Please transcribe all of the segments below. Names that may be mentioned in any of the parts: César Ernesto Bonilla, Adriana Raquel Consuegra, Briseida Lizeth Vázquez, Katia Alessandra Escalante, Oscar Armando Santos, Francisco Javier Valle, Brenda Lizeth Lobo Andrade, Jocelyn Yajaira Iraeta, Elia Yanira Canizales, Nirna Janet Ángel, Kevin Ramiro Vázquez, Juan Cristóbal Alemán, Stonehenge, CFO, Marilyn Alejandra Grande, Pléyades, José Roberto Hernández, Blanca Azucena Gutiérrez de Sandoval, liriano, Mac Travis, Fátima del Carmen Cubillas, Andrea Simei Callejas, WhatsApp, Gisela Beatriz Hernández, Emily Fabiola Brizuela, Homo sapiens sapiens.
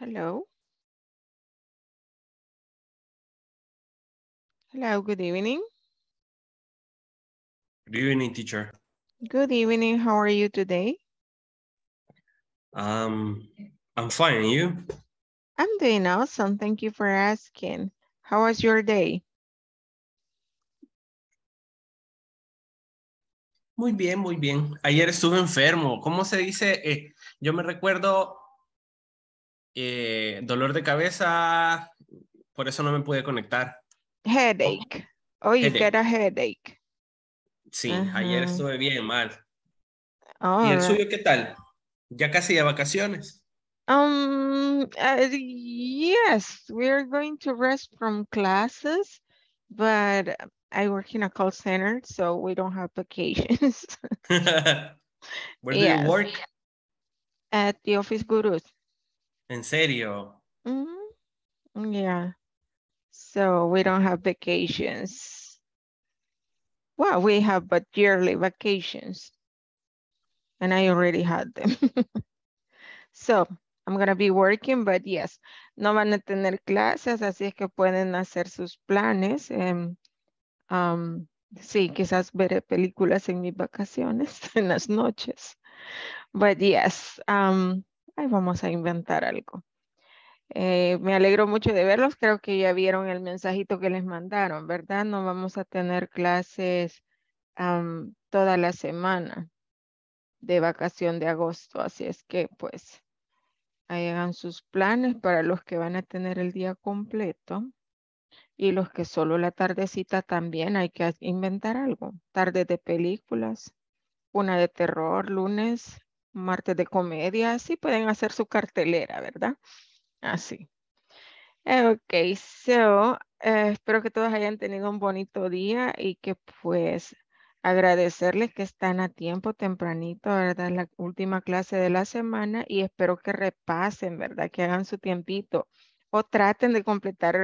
Hello. Hello, good evening. Good evening, teacher. Good evening. How are you today? I'm fine. And you? I'm doing awesome. Thank you for asking. How was your day? Muy bien, muy bien. Ayer estuve enfermo. ¿Cómo se dice? Yo me recuerdo dolor de cabeza, por eso no me pude conectar. Headache. Oh, you get a headache. Sí, ayer estuve bien mal. Oh, ¿y el suyo qué tal? Ya casi de vacaciones. Yes, we're going to rest from classes, but I work in a call center, so we don't have vacations. Where do you work? At the Office Gurus. ¿En serio? Yeah. So we don't have vacations. Well, we have but yearly vacations. And I already had them. So I'm going to be working, but yes. No van a tener clases, así es que pueden hacer sus planes. Sí, quizás veré películas en mis vacaciones, en las noches. But yes, ahí vamos a inventar algo. Me alegro mucho de verlos. Creo que ya vieron el mensajito que les mandaron, ¿verdad? No vamos a tener clases toda la semana de vacación de agosto. Así es que, pues, ahí hagan sus planes para los que van a tener el día completo. Y los que solo la tardecita también hay que inventar algo. Tardes de películas, una de terror, lunes, martes de comedia. Así pueden hacer su cartelera, ¿verdad? Así. Ok, so espero que todos hayan tenido un bonito día y que pues agradecerles que están a tiempo tempranito, ¿verdad? La última clase de la semana y espero que repasen, ¿verdad? Que hagan su tiempito o traten de completar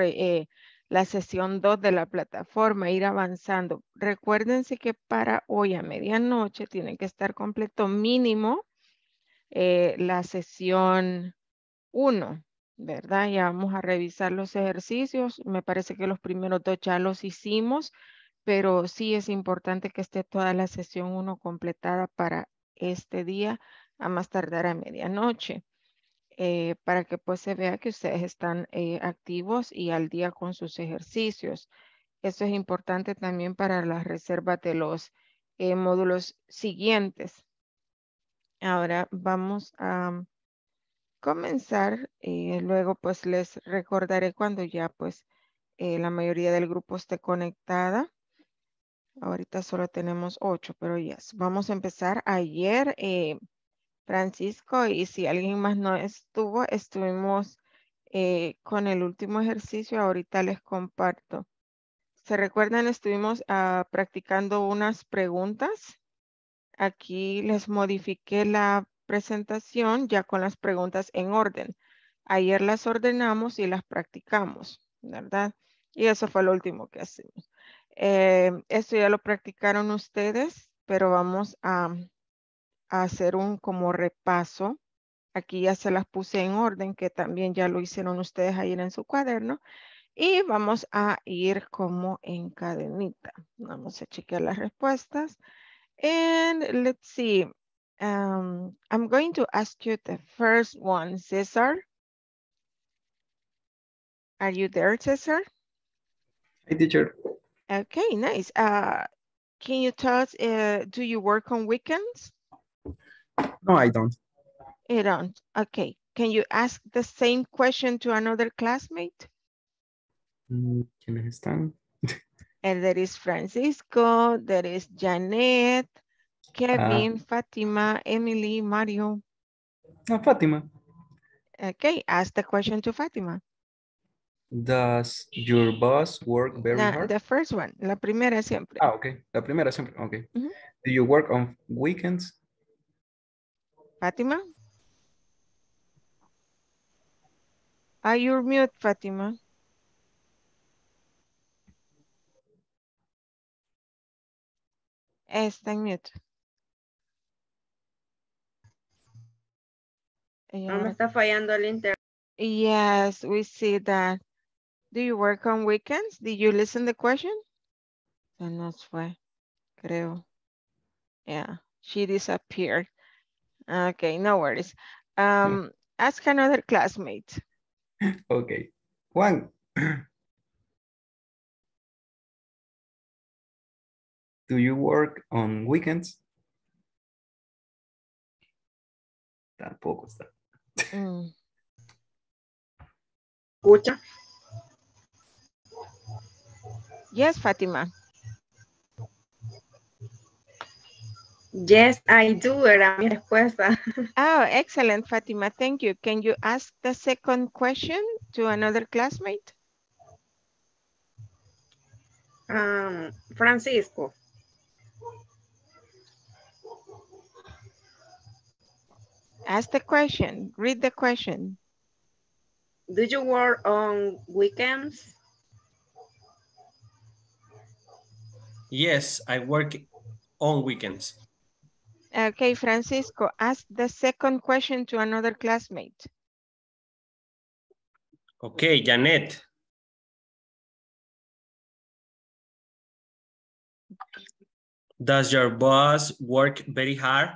la sesión 2 de la plataforma, ir avanzando. Recuérdense que para hoy a medianoche tienen que estar completo mínimo la sesión 1, ¿verdad? Ya vamos a revisar los ejercicios. Me parece que los primeros 2 ya los hicimos, pero sí es importante que esté toda la sesión 1 completada para este día, a más tardar a medianoche. Para que pues se vea que ustedes están activos y al día con sus ejercicios. Esto es importante también para las reservas de los módulos siguientes. Ahora vamos a comenzar. Luego pues les recordaré cuando ya pues la mayoría del grupo esté conectada. Ahorita solo tenemos 8, pero ya. Vamos a empezar. Ayer Francisco, y si alguien más no estuvo, estuvimos con el último ejercicio. Ahorita les comparto. ¿Se recuerdan? Estuvimos practicando unas preguntas. Aquí les modifiqué la presentación ya con las preguntas en orden. Ayer las ordenamos y las practicamos, ¿verdad? Y eso fue lo último que hicimos. Esto ya lo practicaron ustedes, pero vamos a hacer un como repaso. Aquí ya se las puse en orden, que también ya lo hicieron ustedes ayer en su cuaderno. Y vamos a ir como en cadenita. Vamos a chequear las respuestas. And let's see. I'm going to ask you the first one, Cesar. Are you there, Cesar? Hi, teacher. Okay, nice. Can you tell us, do you work on weekends? No, I don't. You don't. Okay. Can you ask the same question to another classmate? ¿Quiénes están? And there is Francisco, there is Janet, Kevin, Fatima, Emily, Mario. Fatima. Okay. Ask the question to Fatima. Does your boss work very hard? The first one. La primera siempre. Okay. La primera siempre. Okay. Mm-hmm. Do you work on weekends? Fatima? Are you mute, Fatima? Está en mute. No, me está fallando el internet. Yes, we see that. Do you work on weekends? Did you listen the question? Se nos fue, creo. Yeah, she disappeared. Okay, no worries. Ask another classmate. Okay, Juan. Do you work on weekends? Tampoco está. ¿Escucha? Yes, Fatima. Yes, I do. Era mi respuesta. Oh, excellent, Fatima. Thank you. Can you ask the second question to another classmate? Francisco. Ask the question. Read the question. Do you work on weekends? Yes, I work on weekends. Okay, Francisco, ask the second question to another classmate. Okay, Janet. Does your boss work very hard?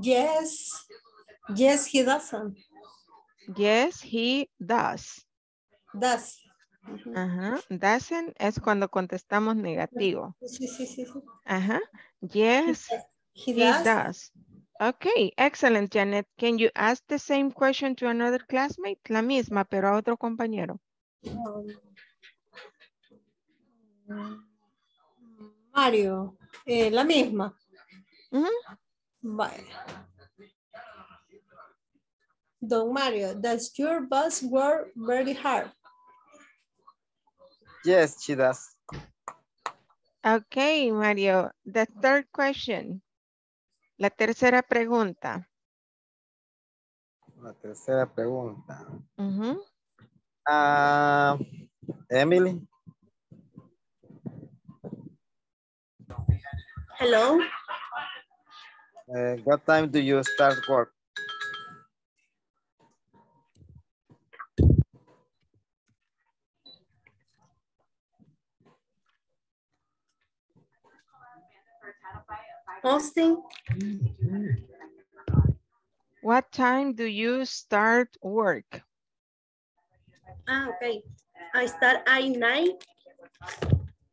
Yes. Yes, he doesn't. Yes, he does. Does. Ajá, doesn't es cuando contestamos negativo. Sí, sí, sí. Ajá. Yes, he does. Okay, excellent, Janet. Can you ask the same question to another classmate? La misma, pero a otro compañero. Mario, la misma. Vale. Don Mario, does your boss work very hard? Yes, she does. Okay, Mario, the third question. La tercera pregunta. La tercera pregunta. Emily. Hello. What time do you start work? Austin. What time do you start work? Okay. I start at 9.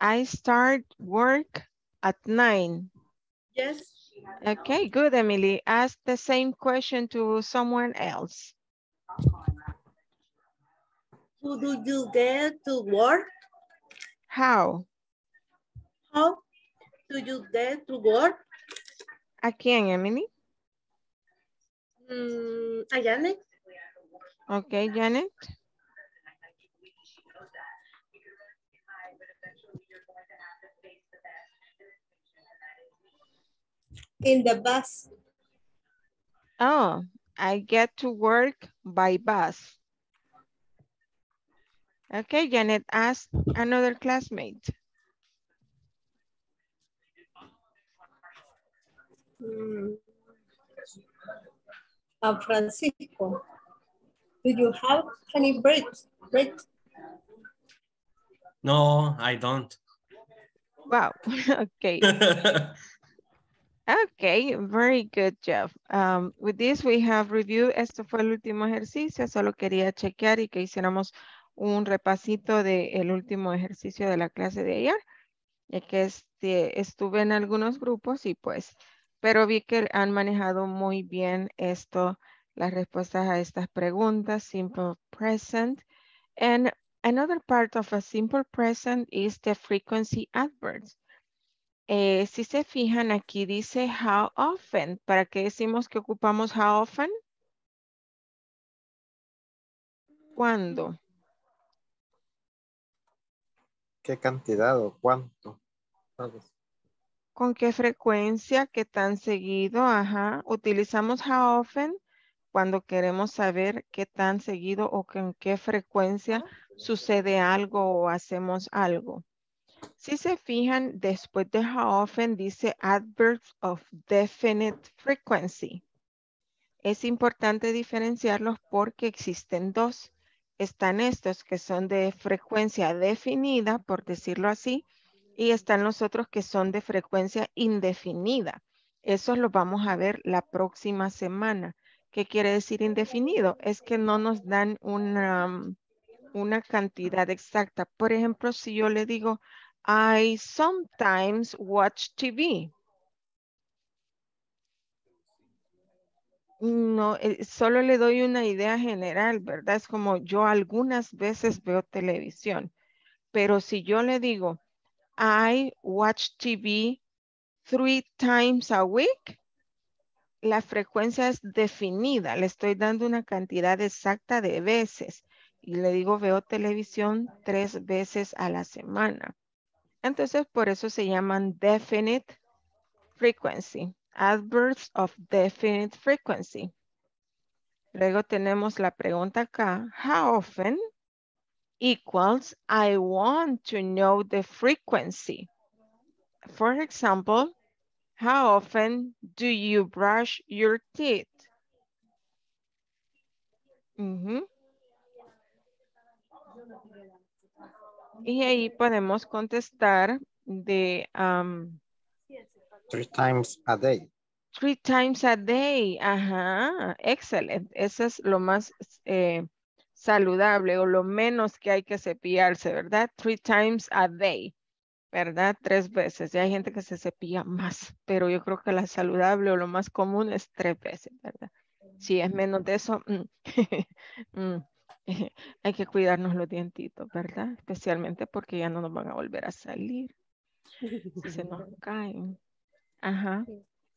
I start work at 9. Yes. Okay, good, Emily. Ask the same question to someone else. How do you get to work? How? How do you get to work? ¿A quién, Emily? A Janet. Okay, Janet. In the bus. Oh, I get to work by bus. Okay, Janet, ask another classmate. Francisco, do you have any bread? No, I don't. Wow, okay. Okay, very good job. With this we have reviewed. Esto fue el último ejercicio. Solo quería chequear y que hiciéramos un repasito del último ejercicio de la clase de ayer, ya que estuve en algunos grupos y pues, pero vi que han manejado muy bien esto, las respuestas a estas preguntas, simple present. And another part of a simple present is the frequency adverbs. Si se fijan aquí dice how often. ¿Para qué decimos que ocupamos how often? ¿Cuándo? ¿Qué cantidad o cuánto? ¿Con qué frecuencia? ¿Qué tan seguido? Ajá. Utilizamos how often cuando queremos saber qué tan seguido o con qué frecuencia sucede algo o hacemos algo. Si se fijan, después de how often dice adverbs of definite frequency. Es importante diferenciarlos porque existen dos. Están estos que son de frecuencia definida, por decirlo así, y están los otros que son de frecuencia indefinida. Esos los vamos a ver la próxima semana. ¿Qué quiere decir indefinido? Es que no nos dan una cantidad exacta. Por ejemplo, si yo le digo, I sometimes watch TV. No, solo le doy una idea general, ¿verdad? Es como yo algunas veces veo televisión. Pero si yo le digo, I watch TV 3 times a week. La frecuencia es definida. Le estoy dando una cantidad exacta de veces. Y le digo, veo televisión 3 veces a la semana. Entonces, por eso se llaman definite frequency. Adverbs of definite frequency. Luego tenemos la pregunta acá. How often equals I want to know the frequency. For example, how often do you brush your teeth? Y ahí podemos contestar de 3 times a day. 3 times a day. Ajá, excelente. Eso es lo más saludable o lo menos que hay que cepillarse, ¿verdad? 3 times a day. ¿Verdad? 3 veces. Y hay gente que se cepilla más, pero yo creo que la saludable o lo más común es 3 veces, ¿verdad? Si es menos de eso, hay que cuidarnos los dientitos, ¿verdad? Especialmente porque ya no nos van a volver a salir. Si se nos caen. Ajá.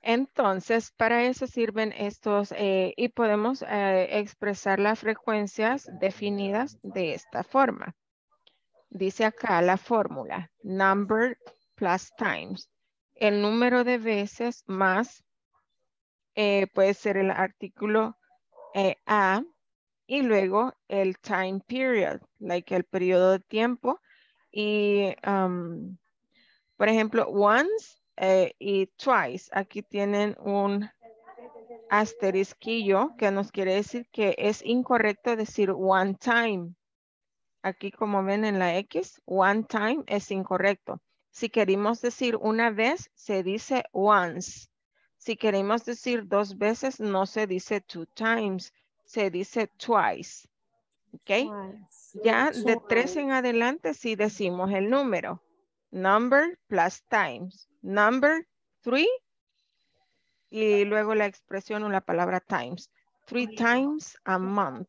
Entonces, para eso sirven estos y podemos expresar las frecuencias definidas de esta forma. Dice acá la fórmula, number plus times. El número de veces más puede ser el artículo a y luego el time period, like el periodo de tiempo. Y, por ejemplo, once y twice. Aquí tienen un asterisquillo que nos quiere decir que es incorrecto decir one time. Aquí como ven en la X, one time es incorrecto. Si queremos decir una vez, se dice once. Si queremos decir 2 veces, no se dice 2 times, se dice twice. ¿Ok? Twice. Ya de 3 en adelante sí decimos el número. Number plus times. Number 3 y luego la expresión o la palabra times. 3 times a month.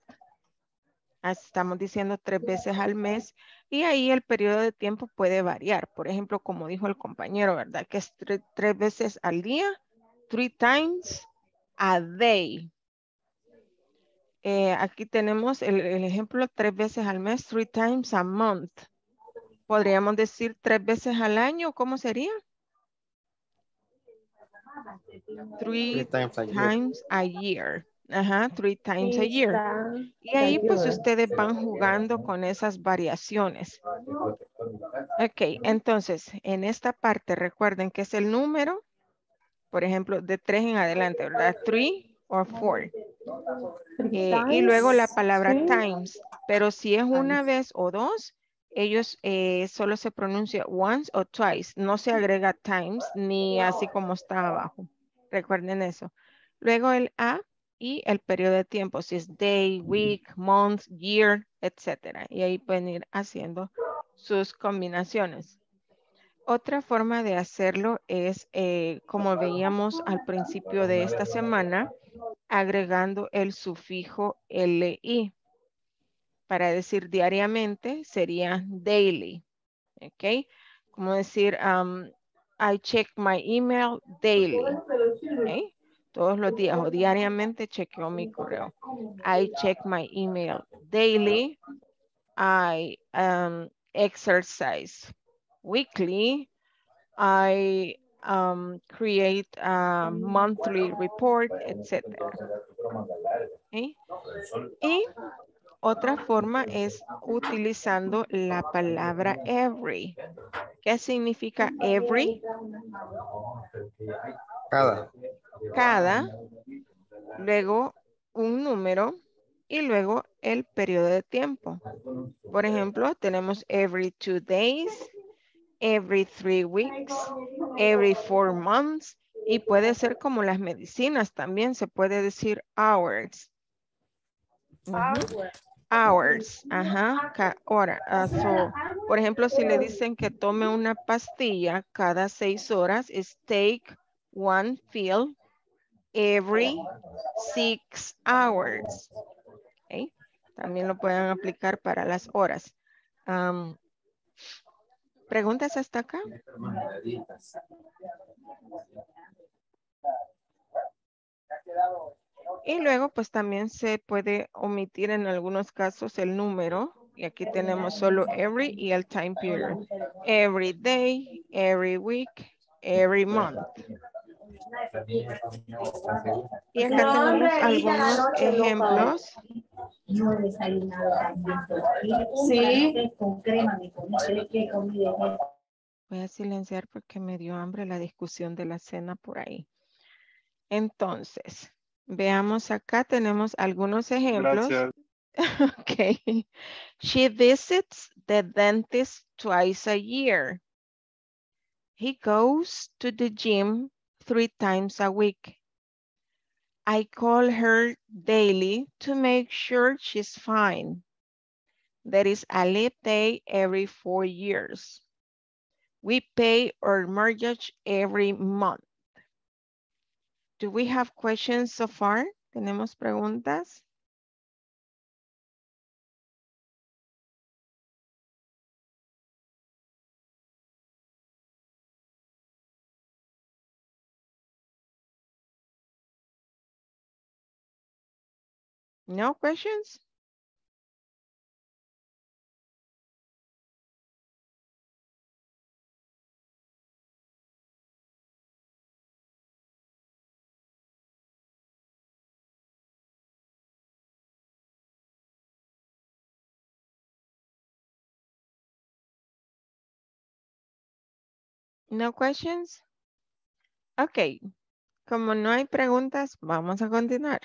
Estamos diciendo 3 veces al mes y ahí el periodo de tiempo puede variar. Por ejemplo, como dijo el compañero, ¿verdad? Que es 3 veces al día, 3 times a day. Aquí tenemos el ejemplo 3 veces al mes, 3 times a month. Podríamos decir 3 veces al año, ¿cómo sería? 3 times a year. Ajá, 3 times a year. Y ahí pues ustedes van jugando con esas variaciones. Ok, entonces en esta parte recuerden que es el número, por ejemplo, de 3 en adelante, ¿verdad? 3 or 4. Y luego la palabra times. Pero si es una vez o 2, ellos solo se pronuncia once o twice. No se agrega times ni así como está abajo. Recuerden eso. Luego el a. Y el periodo de tiempo, si es day, week, month, year, etc. Y ahí pueden ir haciendo sus combinaciones. Otra forma de hacerlo es, como veíamos al principio de esta semana, agregando el sufijo LI. Para decir diariamente sería daily. ¿Ok? Como decir, I check my email daily. ¿Ok? Todos los días o diariamente chequeo mi correo. I check my email daily. I exercise weekly. I create a monthly report, etc. ¿Okay? Y otra forma es utilizando la palabra every. ¿Qué significa every? Cada. Cada. Luego un número y luego el periodo de tiempo. Por ejemplo, tenemos every 2 days, every 3 weeks, every 4 months. Y puede ser como las medicinas también. Se puede decir hours. Hours. Ajá. Hora. So, por ejemplo, si le dicen que tome una pastilla cada 6 horas, es take one pill every 6 hours. Okay. También lo pueden aplicar para las horas. ¿Preguntas hasta acá? Y luego pues también se puede omitir en algunos casos el número. Y aquí tenemos solo every y el time period. Every day, every week, every month. Y acá tenemos algunos ejemplos. No he desayunado con crema y con leche. Voy a silenciar porque me dio hambre la discusión de la cena por ahí. Entonces, veamos acá, tenemos algunos ejemplos. Gracias. Ok. She visits the dentist twice a year. He goes to the gym 3 times a week. I call her daily to make sure she's fine. There is a leap day every 4 years. We pay our mortgage every month. Do we have questions so far? ¿Tenemos preguntas? No questions? No questions? Ok. Como no hay preguntas, vamos a continuar.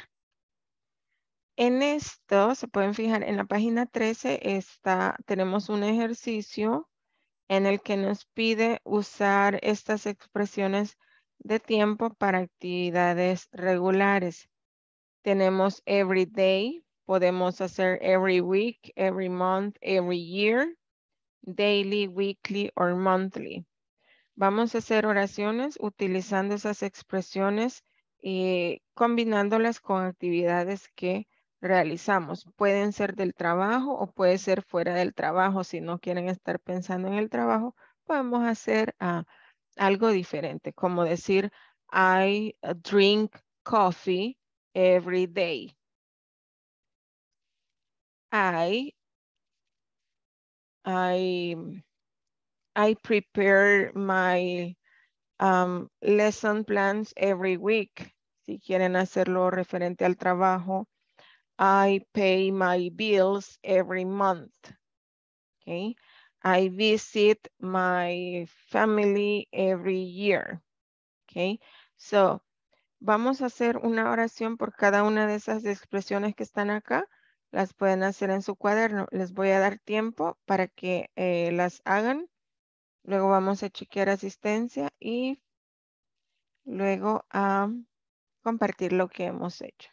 En esto, se pueden fijar, en la página 13 tenemos un ejercicio en el que nos pide usar estas expresiones de tiempo para actividades regulares. Tenemos every day, podemos hacer every week, every month, every year, daily, weekly or monthly. Vamos a hacer oraciones utilizando esas expresiones y combinándolas con actividades que realizamos. Pueden ser del trabajo o puede ser fuera del trabajo. Si no quieren estar pensando en el trabajo, podemos hacer algo diferente, como decir, I drink coffee every day. I prepare my lesson plans every week. Si quieren hacerlo referente al trabajo, I pay my bills every month. Okay. I visit my family every year. Okay. So, vamos a hacer una oración por cada una de esas expresiones que están acá. Las pueden hacer en su cuaderno. Les voy a dar tiempo para que las hagan. Luego vamos a chequear asistencia y luego a compartir lo que hemos hecho.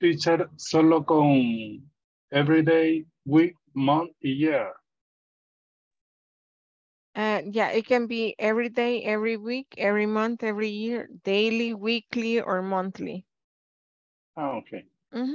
teacher solo con everyday, week, month y year? Yeah, it can be every day, every week, every month, every year, daily, weekly, or monthly. Oh, okay. Mm-hmm.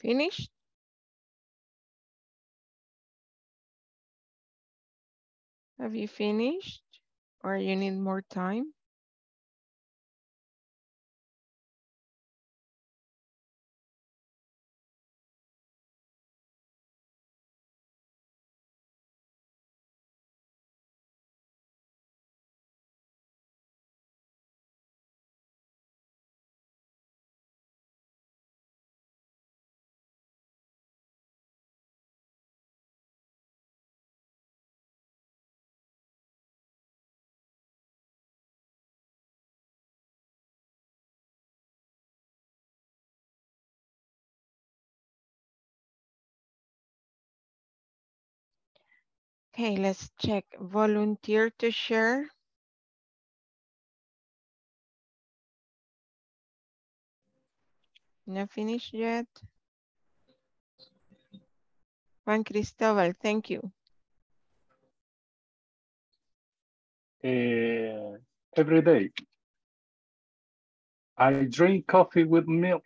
Finished? Have you finished or you need more time? Okay, let's check. Volunteer to share. Not finished yet. Juan Cristobal, thank you. Every day. I drink coffee with milk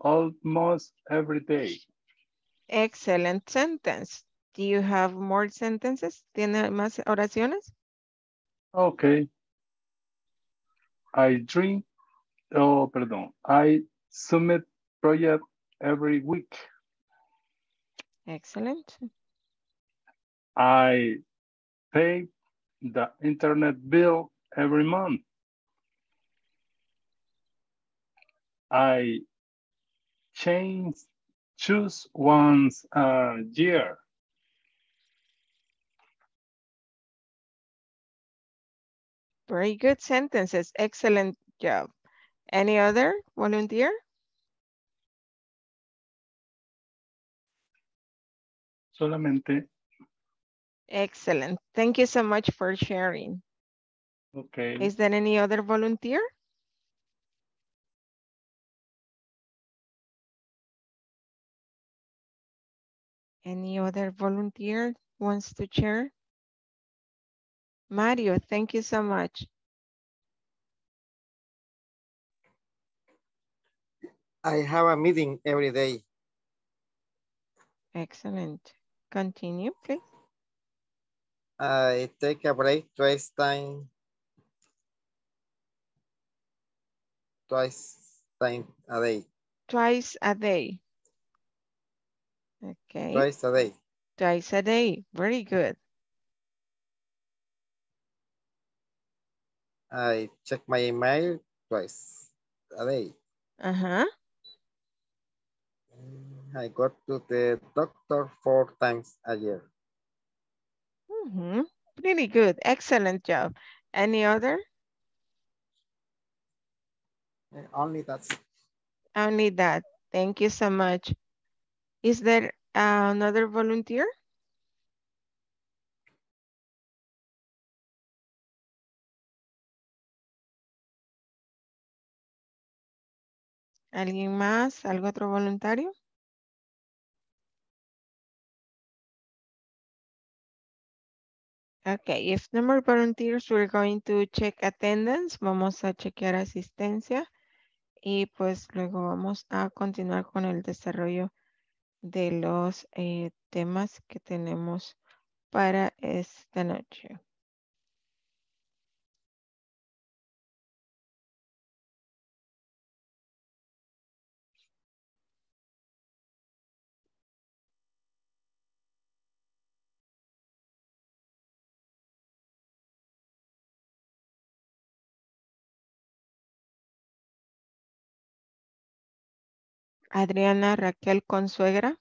almost every day. Excellent sentence. Do you have more sentences? ¿Tiene más oraciones? Okay. I submit project every week. Excellent. I pay the internet bill every month. I choose once a year. Very good sentences. Excellent job. Any other volunteer? Solamente. Excellent. Thank you so much for sharing. Okay. Is there any other volunteer? Any other volunteer wants to share? Mario, thank you so much. I have a meeting every day. Excellent. Continue, please. I take a break twice a day. Twice a day. Okay. Twice a day. Twice a day. Very good. I check my email twice a day. Uh-huh. I go to the doctor 4 times a year. Mm-hmm. Pretty good. Excellent job. Any other? Only that. Only that. Thank you so much. Is there another volunteer? ¿Alguien más? ¿Algo otro voluntario? Okay, if no more volunteers, we're going to check attendance. Vamos a chequear asistencia y pues luego vamos a continuar con el desarrollo de los temas que tenemos para esta noche. Adriana Raquel Consuegra.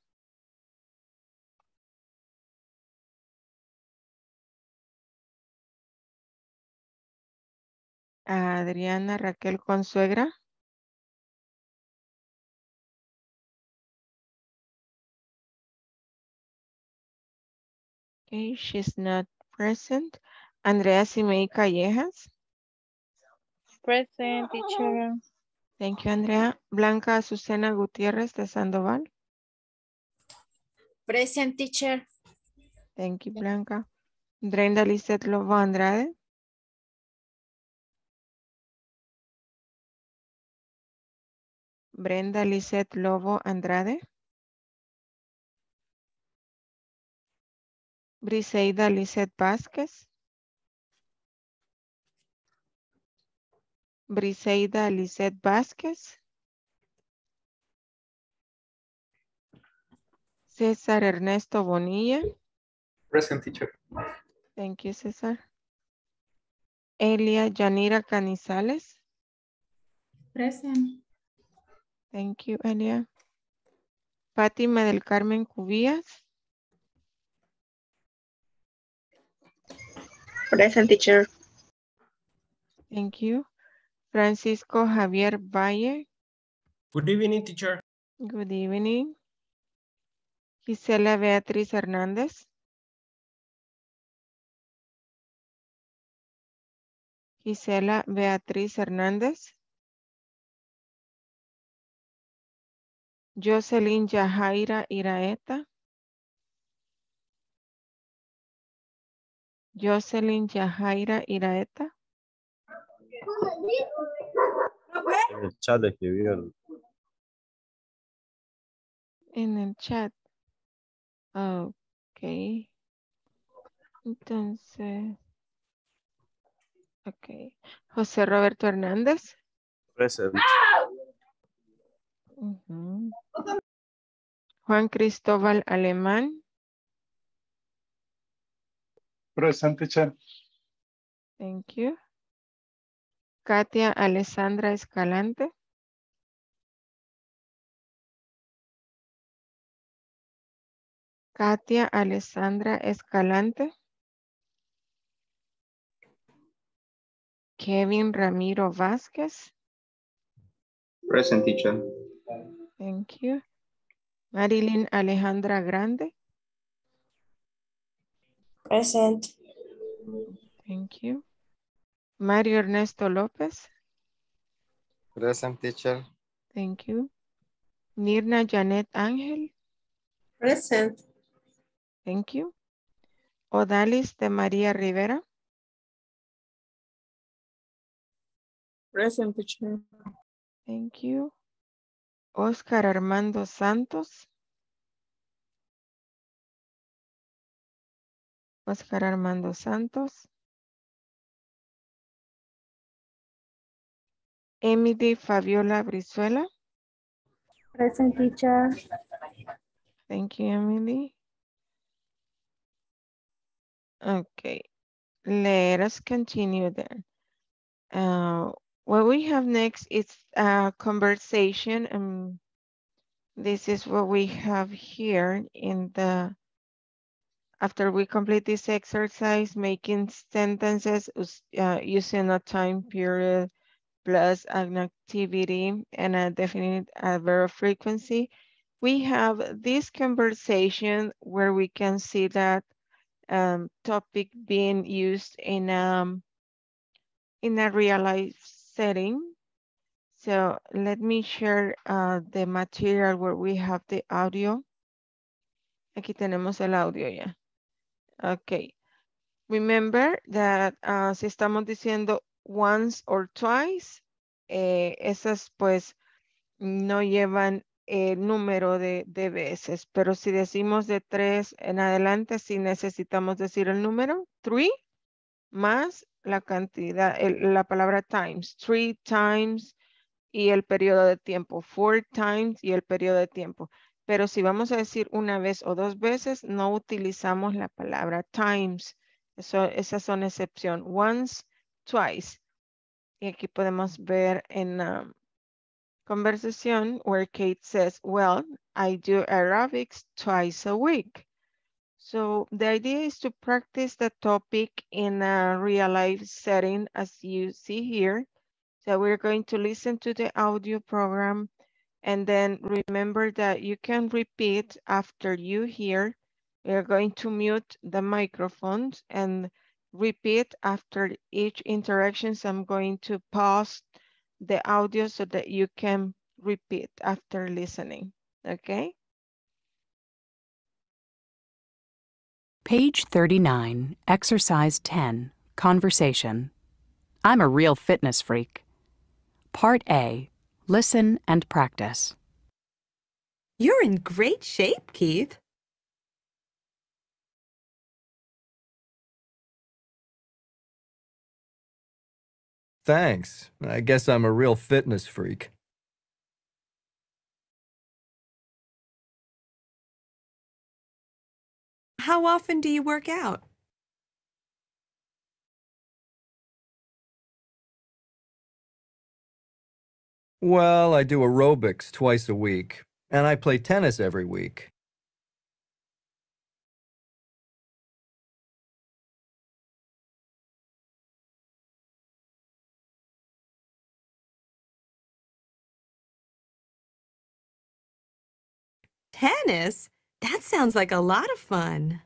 Adriana Raquel Consuegra. Okay, she's not present. Andrea Simei Callejas. Present, teacher. Thank you, Andrea. Blanca Azucena Gutiérrez de Sandoval. Present, teacher. Thank you, Blanca. Brenda Lizeth Lobo Andrade. Brenda Lizeth Lobo Andrade. Briseida Lizeth Vázquez. Briseida Lizeth Vázquez. César Ernesto Bonilla. Present, teacher. Thank you, César. Elia Yanira Canizales. Present. Thank you, Elia. Fátima del Carmen Cubillas. Present, teacher. Thank you. Francisco Javier Valle. Good evening, teacher. Good evening. Gisela Beatriz Hernández. Gisela Beatriz Hernández. Jocelyn Yajaira Iraeta. Jocelyn Yajaira Iraeta. En el chat escribieron. En el chat. Ok. Entonces. Ok. José Roberto Hernández. Present. Uh-huh. Juan Cristóbal Alemán. Present, teacher. Thank you. Katia Alessandra Escalante. Katia Alessandra Escalante. Kevin Ramiro Vázquez. Present, teacher. Thank you. Marilyn Alejandra Grande. Present. Thank you. Mario Ernesto López. Present, teacher. Thank you. Nirna Janet Ángel. Present. Thank you. Odalis de María Rivera. Present, teacher. Thank you. Oscar Armando Santos. Oscar Armando Santos. Emily Fabiola Brizuela. Present, teacher. Thank you, Emily. Okay, let us continue then. What we have next is a conversation. This is what we have here in the, after we complete this exercise, making sentences using a time period, plus an activity and a definite adverb frequency. We have this conversation where we can see that topic being used in a real life setting. So let me share the material where we have the audio. Aquí tenemos el audio ya. Okay. Remember that si estamos diciendo once or twice, esas pues no llevan número de veces, pero si decimos de 3 en adelante, sí necesitamos decir el número 3 más la cantidad, la palabra times, 3 times y el periodo de tiempo, 4 times y el periodo de tiempo. Pero si vamos a decir una vez o dos veces, no utilizamos la palabra times. Esas son excepción, once, twice. Y aquí podemos ver en conversation where Kate says, well, I do aerobics twice a week. So the idea is to practice the topic in a real life setting, as you see here. So we're going to listen to the audio program. And then remember that you can repeat after you hear. We're going to mute the microphones and repeat after each interaction. So I'm going to pause the audio so that you can repeat after listening, okay? Page 39, exercise 10, conversation. I'm a real fitness freak. Part A, listen and practice. You're in great shape, Keith. Thanks. I guess I'm a real fitness freak. How often do you work out? Well, I do aerobics twice a week, and I play tennis every week. Tennis? That sounds like a lot of fun.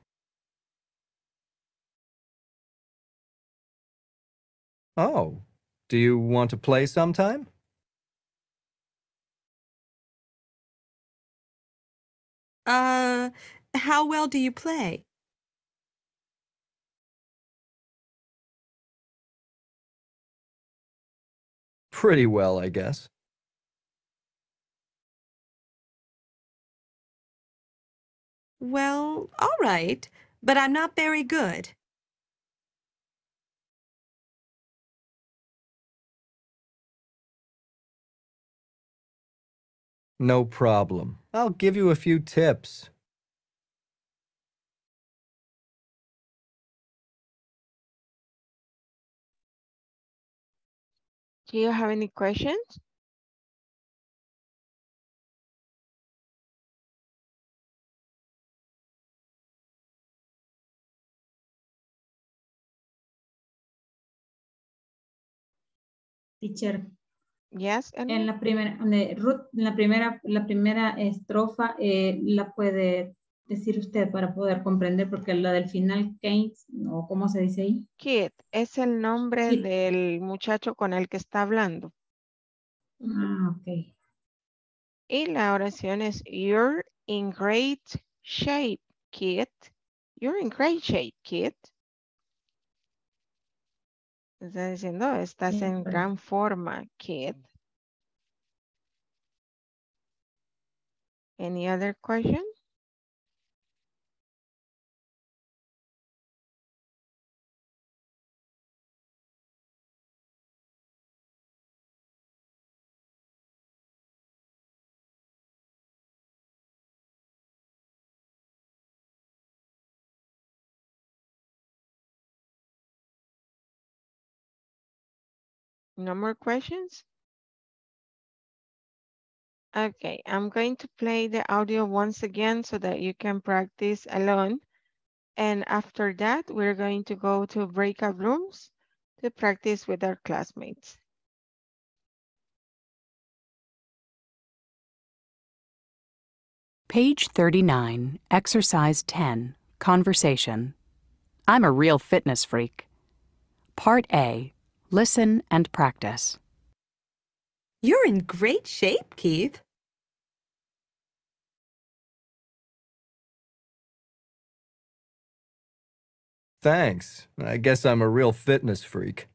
Oh, do you want to play sometime? How well do you play? Pretty well, I guess. Well, all right, but I'm not very good. No problem. I'll give you a few tips. Do you have any questions? Teacher. Yes, en la primera estrofa la puede decir usted para poder comprender, porque la del final, Kate, o cómo se dice ahí. Kate es el nombre del muchacho con el que está hablando. Ah, ok. Y la oración es, you're in great shape, Kate. You're in great shape, Kate. Está diciendo, estás en gran forma, Kid. Any other question? No more questions? Okay, I'm going to play the audio once again so that you can practice alone. And after that, we're going to go to breakout rooms to practice with our classmates. Page 39, exercise 10, conversation. I'm a real fitness freak. Part A. Listen and practice. You're in great shape, Keith. Thanks. I guess I'm a real fitness freak.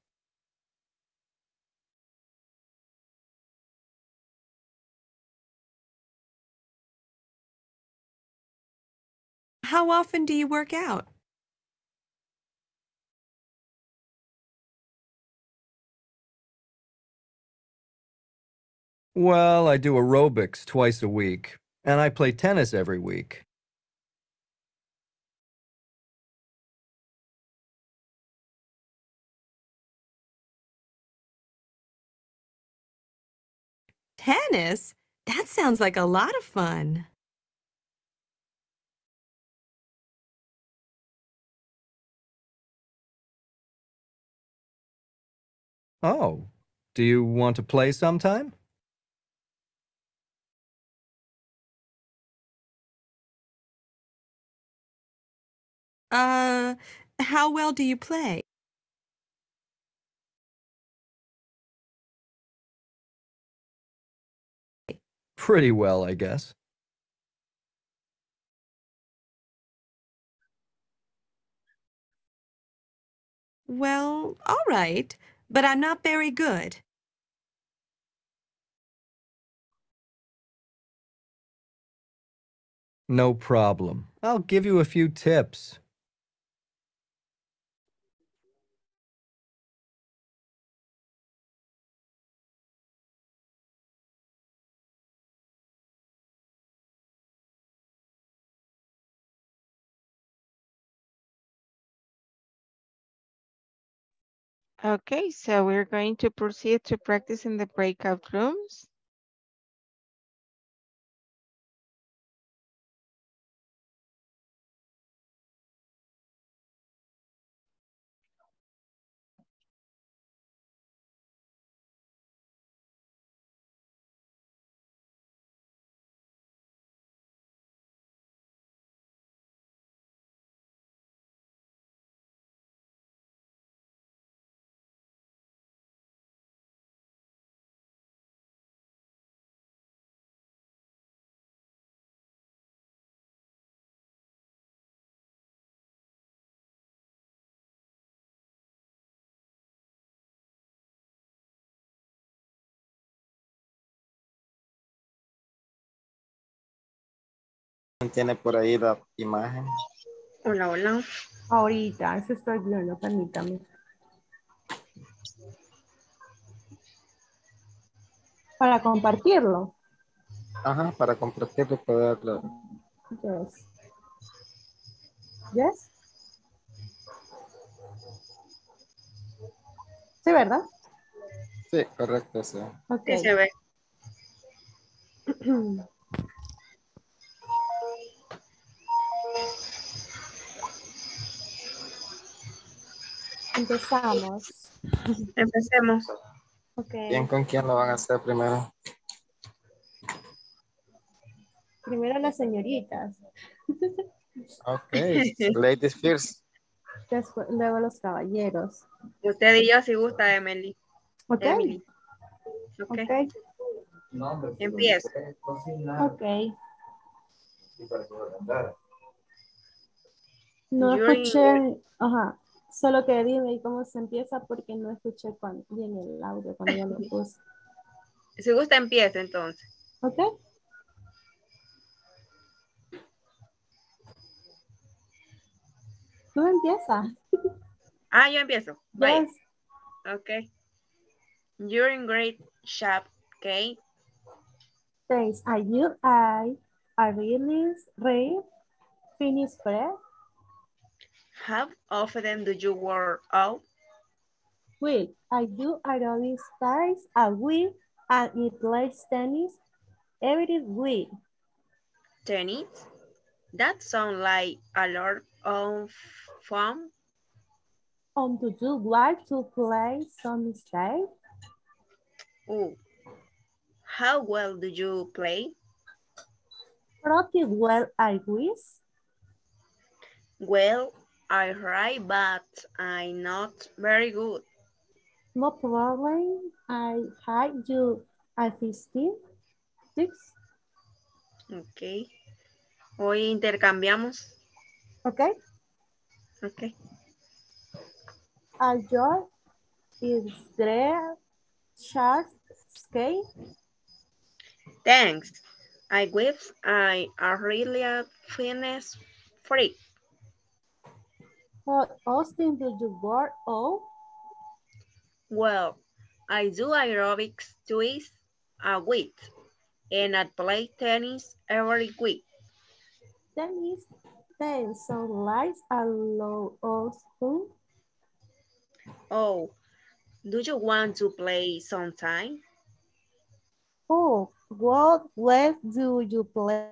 How often do you work out? Well, I do aerobics twice a week, and I play tennis every week. Tennis? That sounds like a lot of fun. Oh, do you want to play sometime? How well do you play? Pretty well, I guess. Well, all right, but I'm not very good. No problem. I'll give you a few tips. Okay, so we're going to proceed to practice in the breakout rooms. ¿Tiene por ahí la imagen? Hola, hola. Ahorita, eso estoy viendo, permítame. Para compartirlo. Ajá, para compartirlo, poderlo. Yes. Yes. Sí, ¿verdad? Sí, correcto, sí. Okay. Sí, se ve. Empezamos. Empecemos. Okay. ¿Quién con quién lo van a hacer primero? Primero las señoritas. Ok, ladies first. Después, luego los caballeros. Usted y yo si gusta, Emily. Ok. Emily. Ok. Okay. Empieza. Ok. No escuché. Ajá. Solo que dime cómo se empieza porque no escuché bien el audio cuando yo lo puse. Si gusta empieza entonces. Ok. Tú empieza. Ah, yo empiezo. Yes. Ok. You're in great shape, Kate. Thanks. Are you? I really finish Fred. How often do you work out? Well, I do aerobics twice a week and I play tennis every week. Tennis? That sounds like a lot of fun. Do you like to play some style? Oh, how well do you play? Pretty well, I guess. Well, I try, but I'm not very good. No problem. I try you at 15. Okay. Hoy intercambiamos. Okay. Okay. Are you in great shape? Thanks. I wish I really finished free. How often do you work out? Well, I do aerobics twice a week and I play tennis every week. Tennis sounds like a lot of fun. Oh, do you want to play sometime? Oh, what way do you play?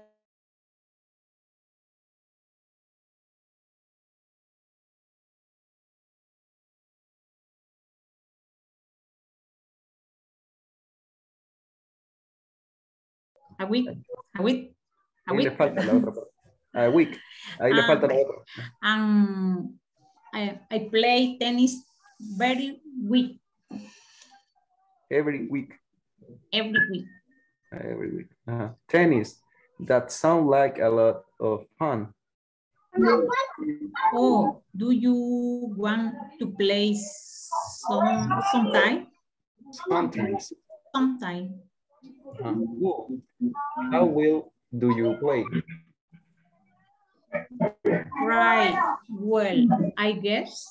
A week. Le falta la otra parte. A week. Ahí le falta la otra. I play tennis very week. Every week. Tennis. That sounds like a lot of fun. Oh, do you want to play sometime? Sometime. How well do you play? Right. Well, I guess.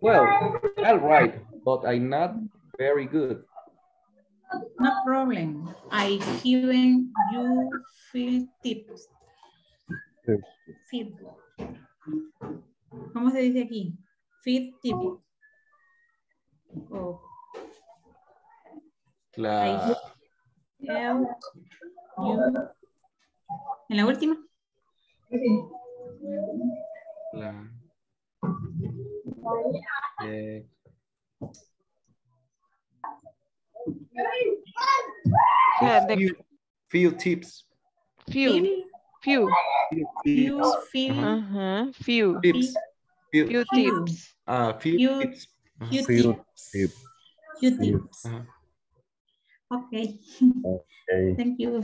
Well, all right, but I'm not very good. No problem. I've given you few tips. Feed. ¿Cómo se dice aquí? Feed tips. Oh. En la última. Few tips. Okay. Thank you.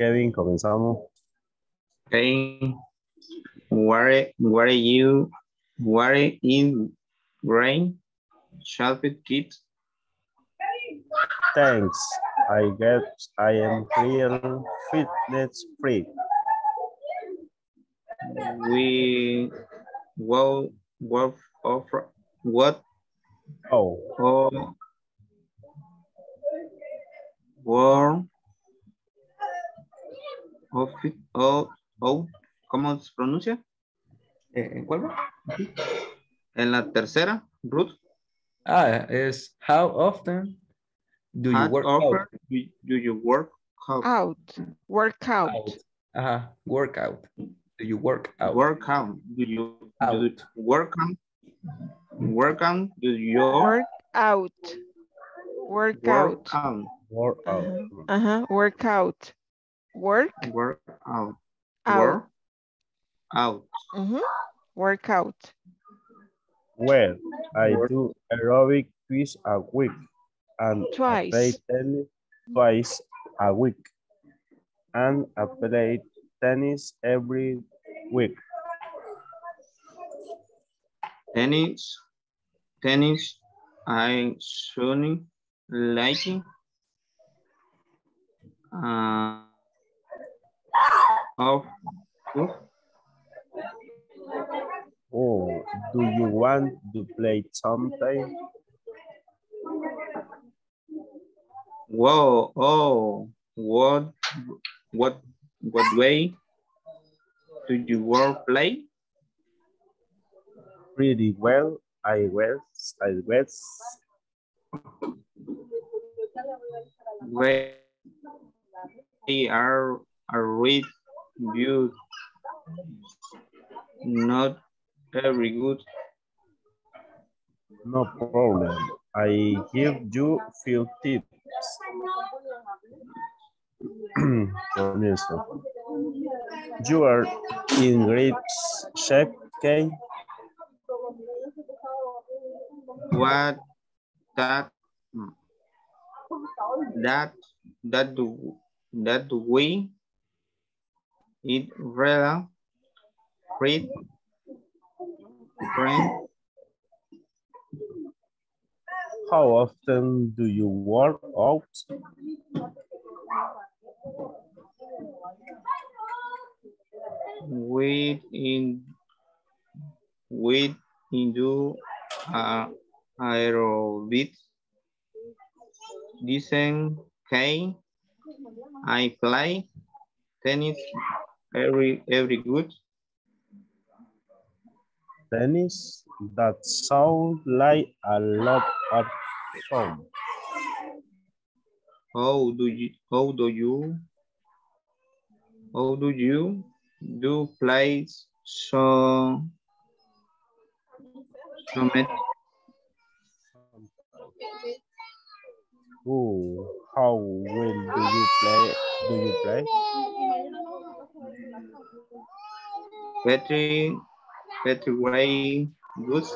Kevin, comenzamos. Okay. Where in rain? Should it keep? Thanks. I guess I am real fitness free. We will work over what? ¿Cómo se pronuncia? ¿En cuál va? En la tercera, Ruth. Es how often do you work out? Work out. Well, I do aerobic twice a week and I play tennis twice a week and I play tennis every week. Tennis, I'm shooting liking. Oh, do you want to play sometime? Whoa, oh, what way do you work play? Pretty well, I guess. We are with you, not very good. No problem. I give you few tips. You are in great shape, okay? That we eat rather bread. How often do you work out? Will do aerobics. Dicen can I play tennis every good? Tennis, that sounds like a lot of fun. How do you do play so many? Oh, how well do you play? Better way good.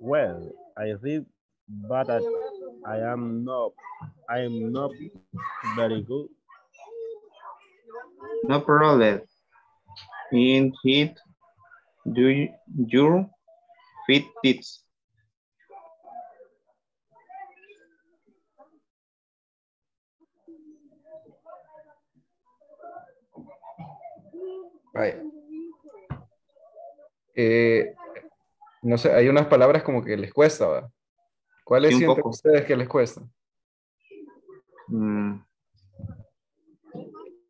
Well, I read, but I am not very good. No problem. In it, do your feet tips. Vaya. No sé, hay unas palabras como que les cuesta, ¿verdad? ¿Cuáles sienten ustedes que les cuesta?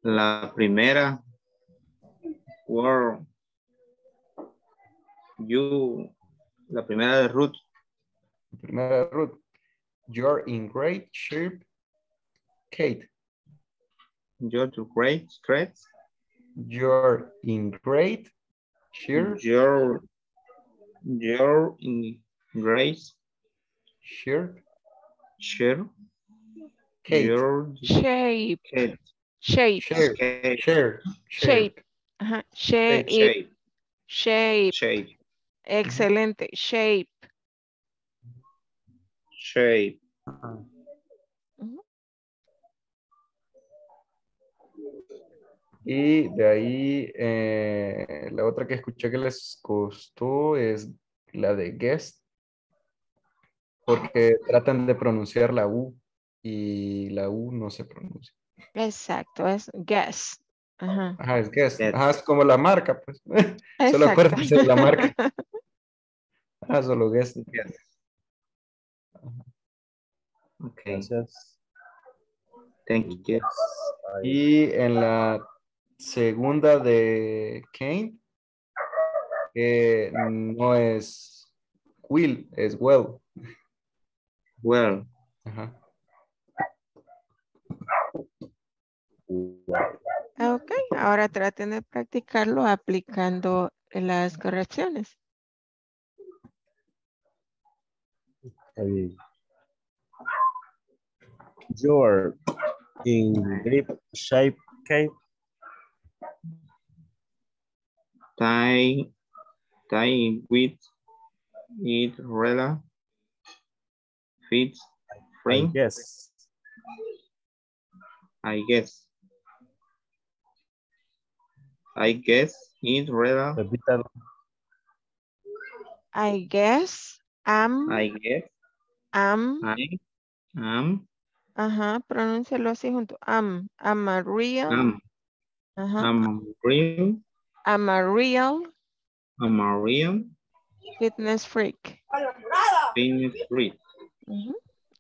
La primera, word, you, la primera de Ruth. La primera de Ruth. You're in great shape, Kate. You're in great shape. You're in great shape. You're in great shape. Shape. Kate. Your shape. Kate. Shape. Shape. Shape. Shape. Ajá. Shape. Shape. Shape. Shape. Excelente. Shape. Shape. Y de ahí la otra que escuché que les costó es la de guest, porque tratan de pronunciar la U y la U no se pronuncia. Exacto, es guest. Ajá. Ajá, es guest. Ajá, es como la marca, pues. Solo acuérdense de la marca. Ah, solo guest. Ok. Gracias. Thank you. Yes. Y en la segunda de Kane, no es will, es well. Well. Ajá. Ok, ahora traten de practicarlo aplicando las correcciones. You're in great shape, Kate. Tie with it, Rela. Fit, frame. Yes. I guess it, Rela. I guess. Ajá, pronúncialo así junto. I'm a real. Ajá. I'm a real fitness freak. Uh-huh.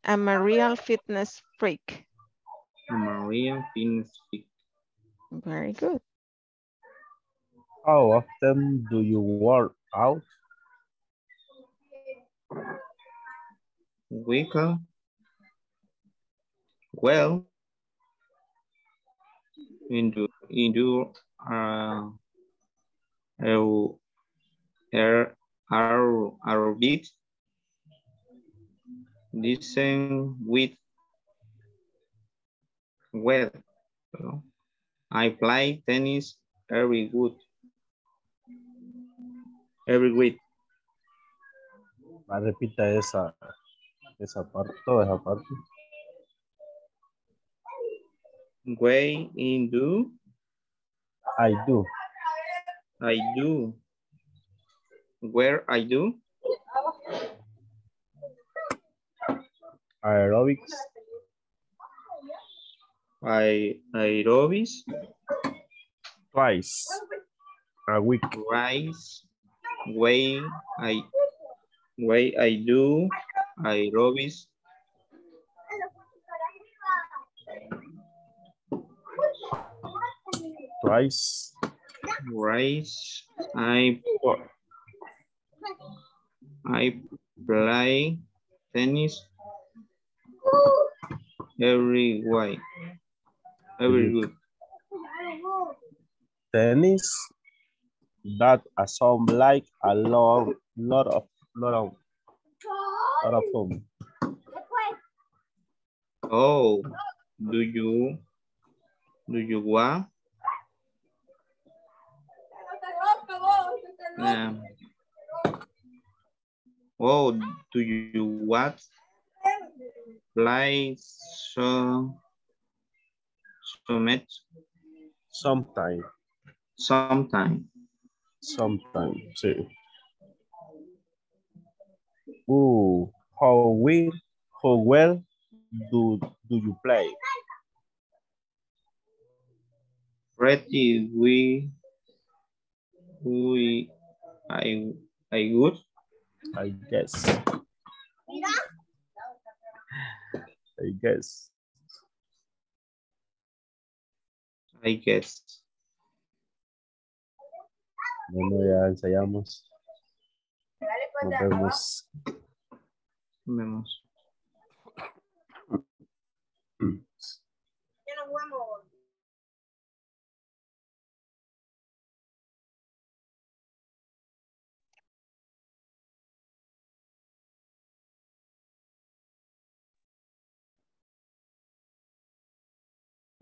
I'm a real fitness freak. Very good. How often do you work out? Weekly. Well, into bit. Listen with well. I play tennis every week. Repita esa parte, toda esa parte. Way in do. I do. Where I do. Aerobics. Aerobics. Twice a week. Twice. Way I do aerobics. Twice. I play tennis every week. Tennis. That sounds like a lot of fun. Oh, do you want? Oh, do you what? Play so much? Sometimes, too. Ooh, how well do you play? Pretty I would. I guess. I guess. Bueno, ya ensayamos. Nos vemos. Nos vemos. Ya nos vemos.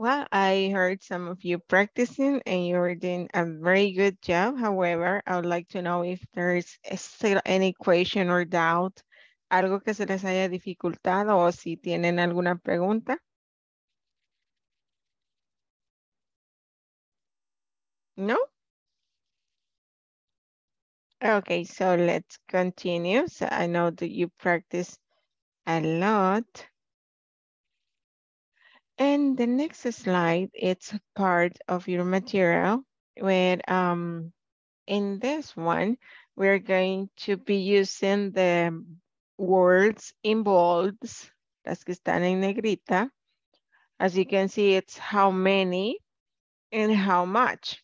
Well, I heard some of you practicing and you're doing a very good job. However, I would like to know if there's still any question or doubt, algo que se les haya dificultado o si tienen alguna pregunta. No? Okay, so let's continue. So I know that you practice a lot. And the next slide, it's part of your material where in this one, we're going to be using the words in bolds, las que están en negrita. As you can see, it's how many and how much.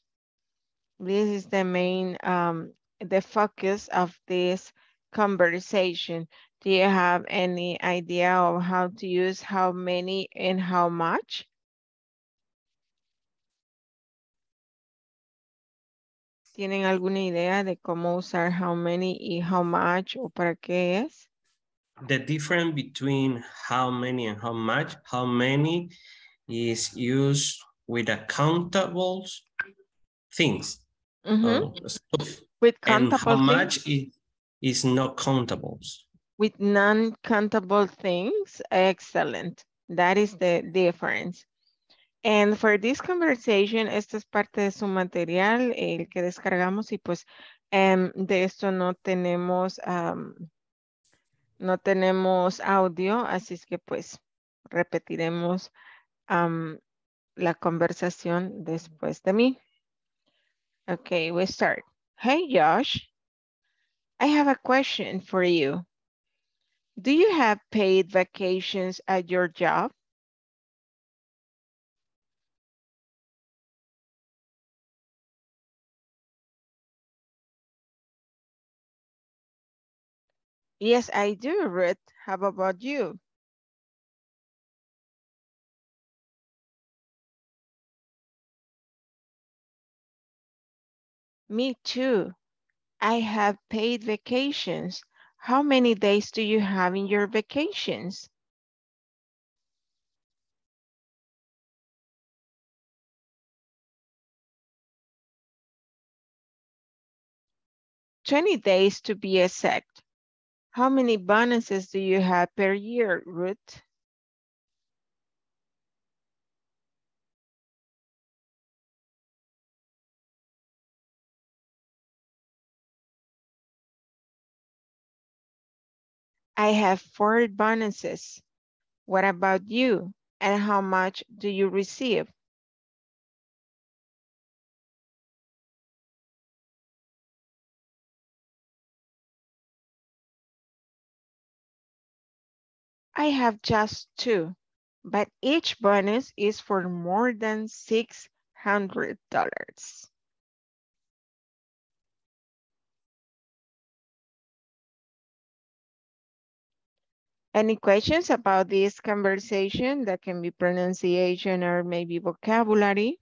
This is the main, the focus of this conversation. Do you have any idea of how to use how many and how much? ¿Tienen alguna idea de cómo usar how many y how much o para qué es? The difference between how many and how much. How many is used with countable things. With countable and how much things? Is not countables. With non-countable things, excellent. That is the difference. And for this conversation, esto es parte de su material, el que descargamos y pues de esto no tenemos audio, así es que pues repetiremos la conversación después de mí. Okay, we start. Hey Josh, I have a question for you. Do you have paid vacations at your job? Yes, I do, Ruth. How about you? Me too. I have paid vacations. How many days do you have in your vacations? $20 to be exact. How many bonuses do you have per year, Ruth? I have 4 bonuses. What about you? and how much do you receive? I have just two, but each bonus is for more than $600. Any questions about this conversation that can be pronunciation or maybe vocabulary?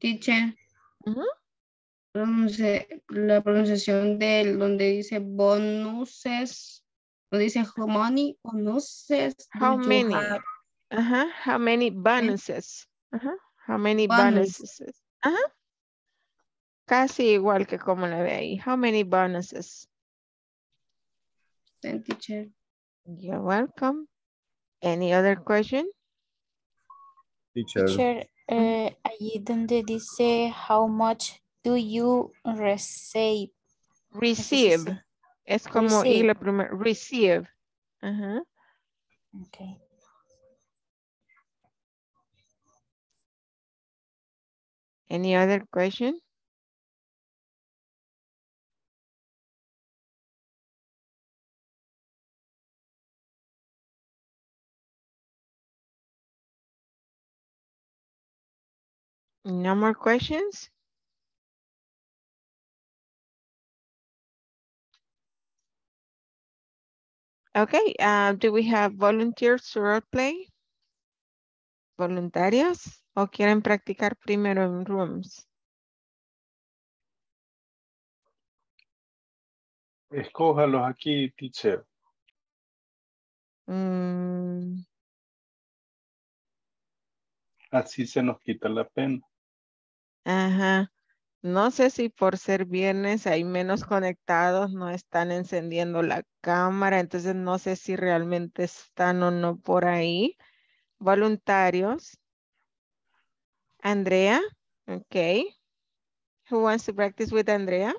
Teacher, la pronunciación del donde dice bonuses, ¿no dice how many bonuses? How many? How many bonuses? How many bonuses? Casi igual que como la ve ahí. How many bonuses? Thank you, teacher. You're welcome. Any other question? Teacher. Allí donde dice how much do you receive? Receive. Es como receive. Y la primera. Receive. Okay. Any other question? No more questions? Okay, do we have volunteers to role play? ¿Voluntarios? ¿O quieren practicar primero en rooms? Escójalos aquí, teacher. Así se nos quita la pena. No sé si por ser viernes hay menos conectados, no están encendiendo la cámara, entonces no sé si realmente están o no por ahí. Voluntarios. Andrea, okay. Who wants to practice with Andrea?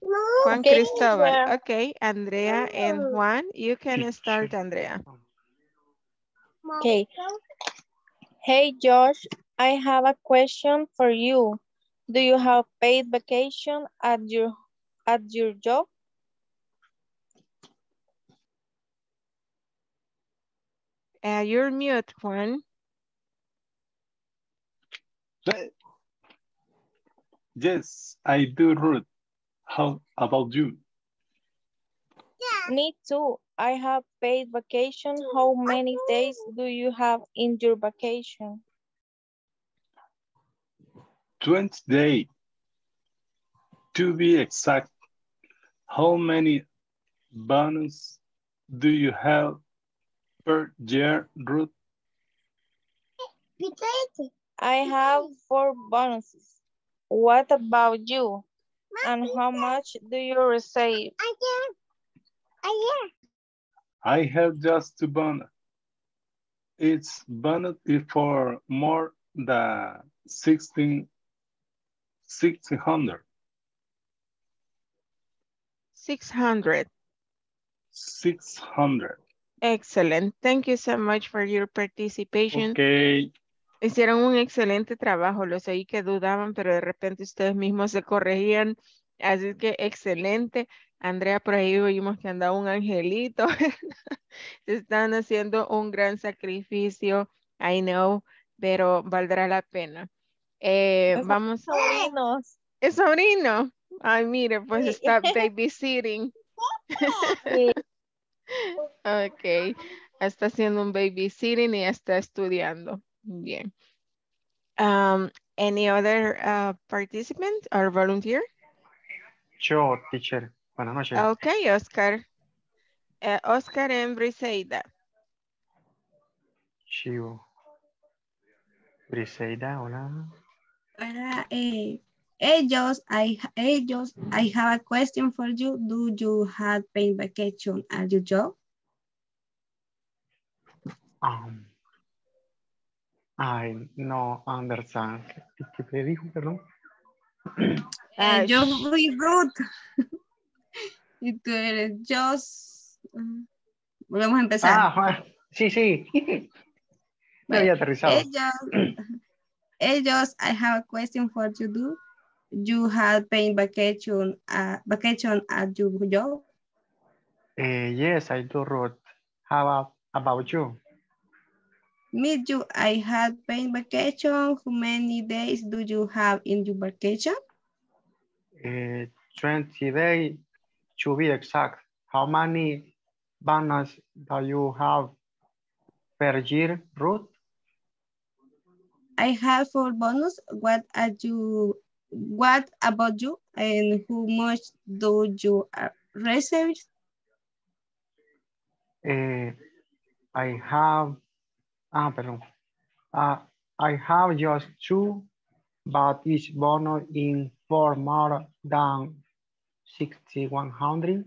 No, Juan Cristobal. Okay, Andrea and Juan, you can start, Andrea. Okay. Hey, Josh. I have a question for you. Do you have paid vacation at your job? You're mute, Juan. Yes, I do, Ruth. How about you? Yeah. Me too. I have paid vacation. How many days do you have in your vacation? 20 days, to be exact. How many bonuses do you have per year, Ruth? I have 4 bonuses. What about you? And how much do you receive? I have just 2 bonuses. It's bonus for more than 600. Excellent. Thank you so much for your participation. Okay. Hicieron un excelente trabajo. Los oí que dudaban, pero de repente ustedes mismos se corregían. Así que excelente. Andrea, por ahí vimos que anda un angelito. Están haciendo un gran sacrificio. I know, pero valdrá la pena. Vamos. Sobrinos. Es sobrino. Ay, mire, pues está babysitting. Sí. Ok. Está haciendo un babysitting y está estudiando. Bien. Any other participant or volunteer? Yo, teacher. Buenas noches. Ok, Oscar. Oscar and Briseida. Chivo. Briseida, hola. Para ellos, I have a question for you. Do you have paid vacation at your job? I no understand. ¿Qué te dijo, perdón? Yo soy Ruth. Y tú eres Joss. Volvemos a empezar. Sí, sí. Me había aterrizado. Ellos, I have a question for you. Do you have paid vacation at your job? Yes, I do, Ruth. How about you? Me too. I had paid vacation. How many days do you have in your vacation? 20 days to be exact. How many bananas do you have per year, Ruth? I have 4 bonus. What about you? And how much do you receive? I have I have just 2, but each bonus in 4 more than 6,100.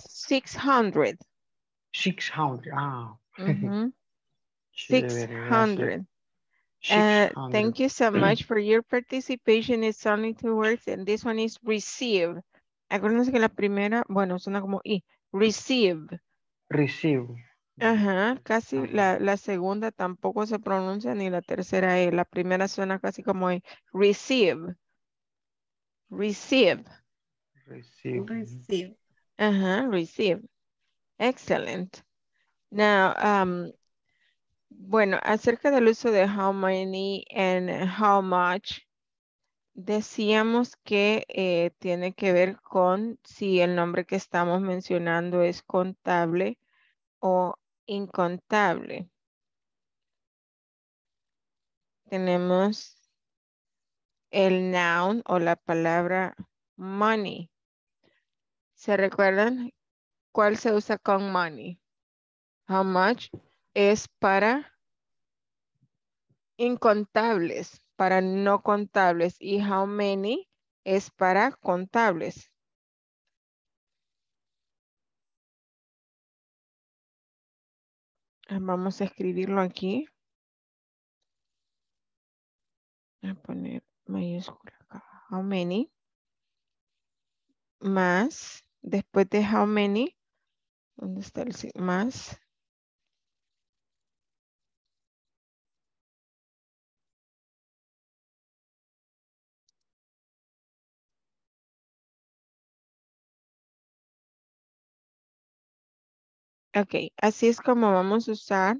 600. 600. Mm-hmm. 600. 600. Thank you so much for your participation. It's only 2 words, and this one is receive. Acuérdense que la primera, bueno, suena como I. Receive. Receive. Ajá, casi la segunda tampoco se pronuncia ni la tercera E. La primera suena casi como E. Receive. Receive. Receive. Receive. Ajá, receive. Excellent. Now, bueno, acerca del uso de how many and how much, decíamos que tiene que ver con si el nombre que estamos mencionando es contable o incontable. Tenemos el noun o la palabra money. ¿Se recuerdan cuál se usa con money? How much es para incontables, para no contables, y how many es para contables. Vamos a escribirlo aquí. Voy a poner mayúscula acá. How many. Más. Después de how many. ¿Dónde está el signo? Más. Ok, así es como vamos a usar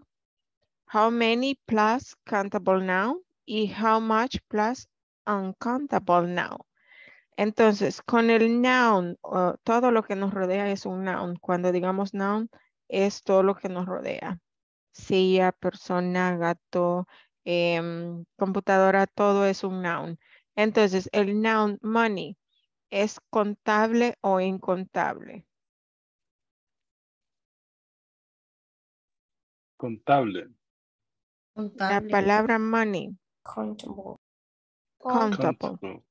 how many plus countable noun y how much plus uncountable noun. Entonces, con el noun, todo lo que nos rodea es un noun. Cuando digamos noun, es todo lo que nos rodea. Silla, persona, gato, computadora, todo es un noun. Entonces, el noun money es contable o incontable. Contable. La palabra money. Countable. Countable.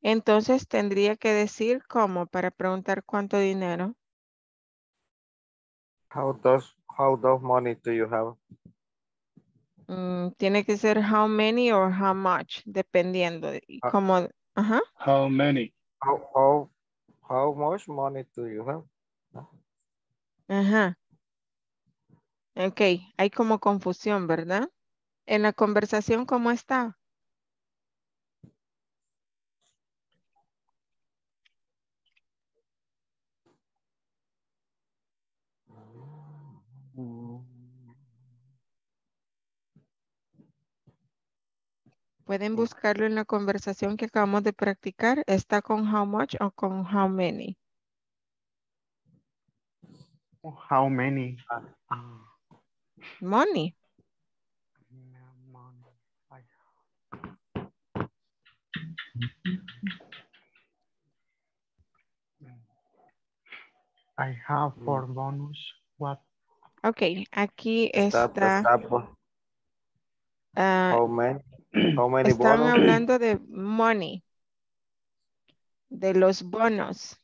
Entonces tendría que decir cómo para preguntar cuánto dinero. How does money do you have? Tiene que ser how many or how much, dependiendo. Como, ajá. How many. How much money do you have? Ajá. Ok, hay como confusión, ¿verdad? En la conversación, ¿cómo está? Pueden buscarlo en la conversación que acabamos de practicar. ¿Está con how much o con how many? How many? Money. I have 4 bonus. What? Okay, aquí está. How many están bonus? Hablando de money, de los bonos.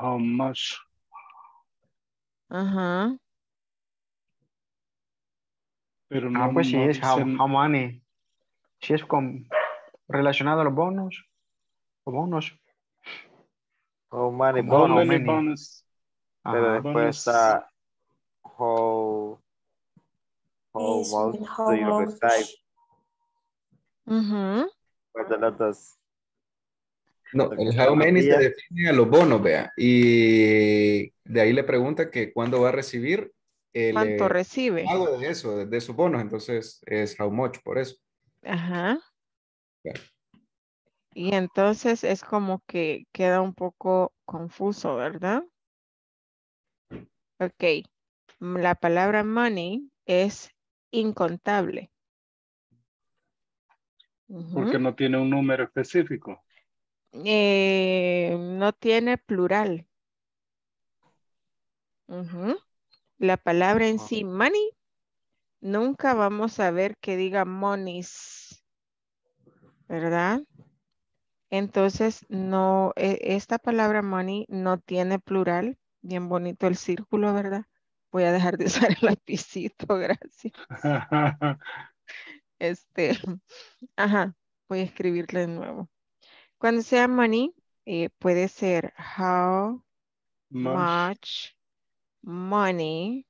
How much? Ajá. Pero no, pues sí, no es dicen... how many. Si es con relacionado a los bonos. O bonos. How many bonus. Pero después está how much do you receive? No, el how many se define a los bonos, vea. Y de ahí le pregunta que cuándo va a recibir. ¿Cuánto recibe? Algo de eso, de sus bonos. Entonces es how much, por eso. Ajá. Claro. Y entonces es como que queda un poco confuso, ¿verdad? Ok. La palabra money es incontable. Porque no tiene un número específico. No tiene plural. La palabra en sí, money, nunca vamos a ver que diga monies, ¿verdad? Entonces, no, esta palabra money no tiene plural. Bien bonito el círculo, ¿verdad? Voy a dejar de usar el lapicito, gracias. Voy a escribirle de nuevo. Cuando sea money, puede ser how much money.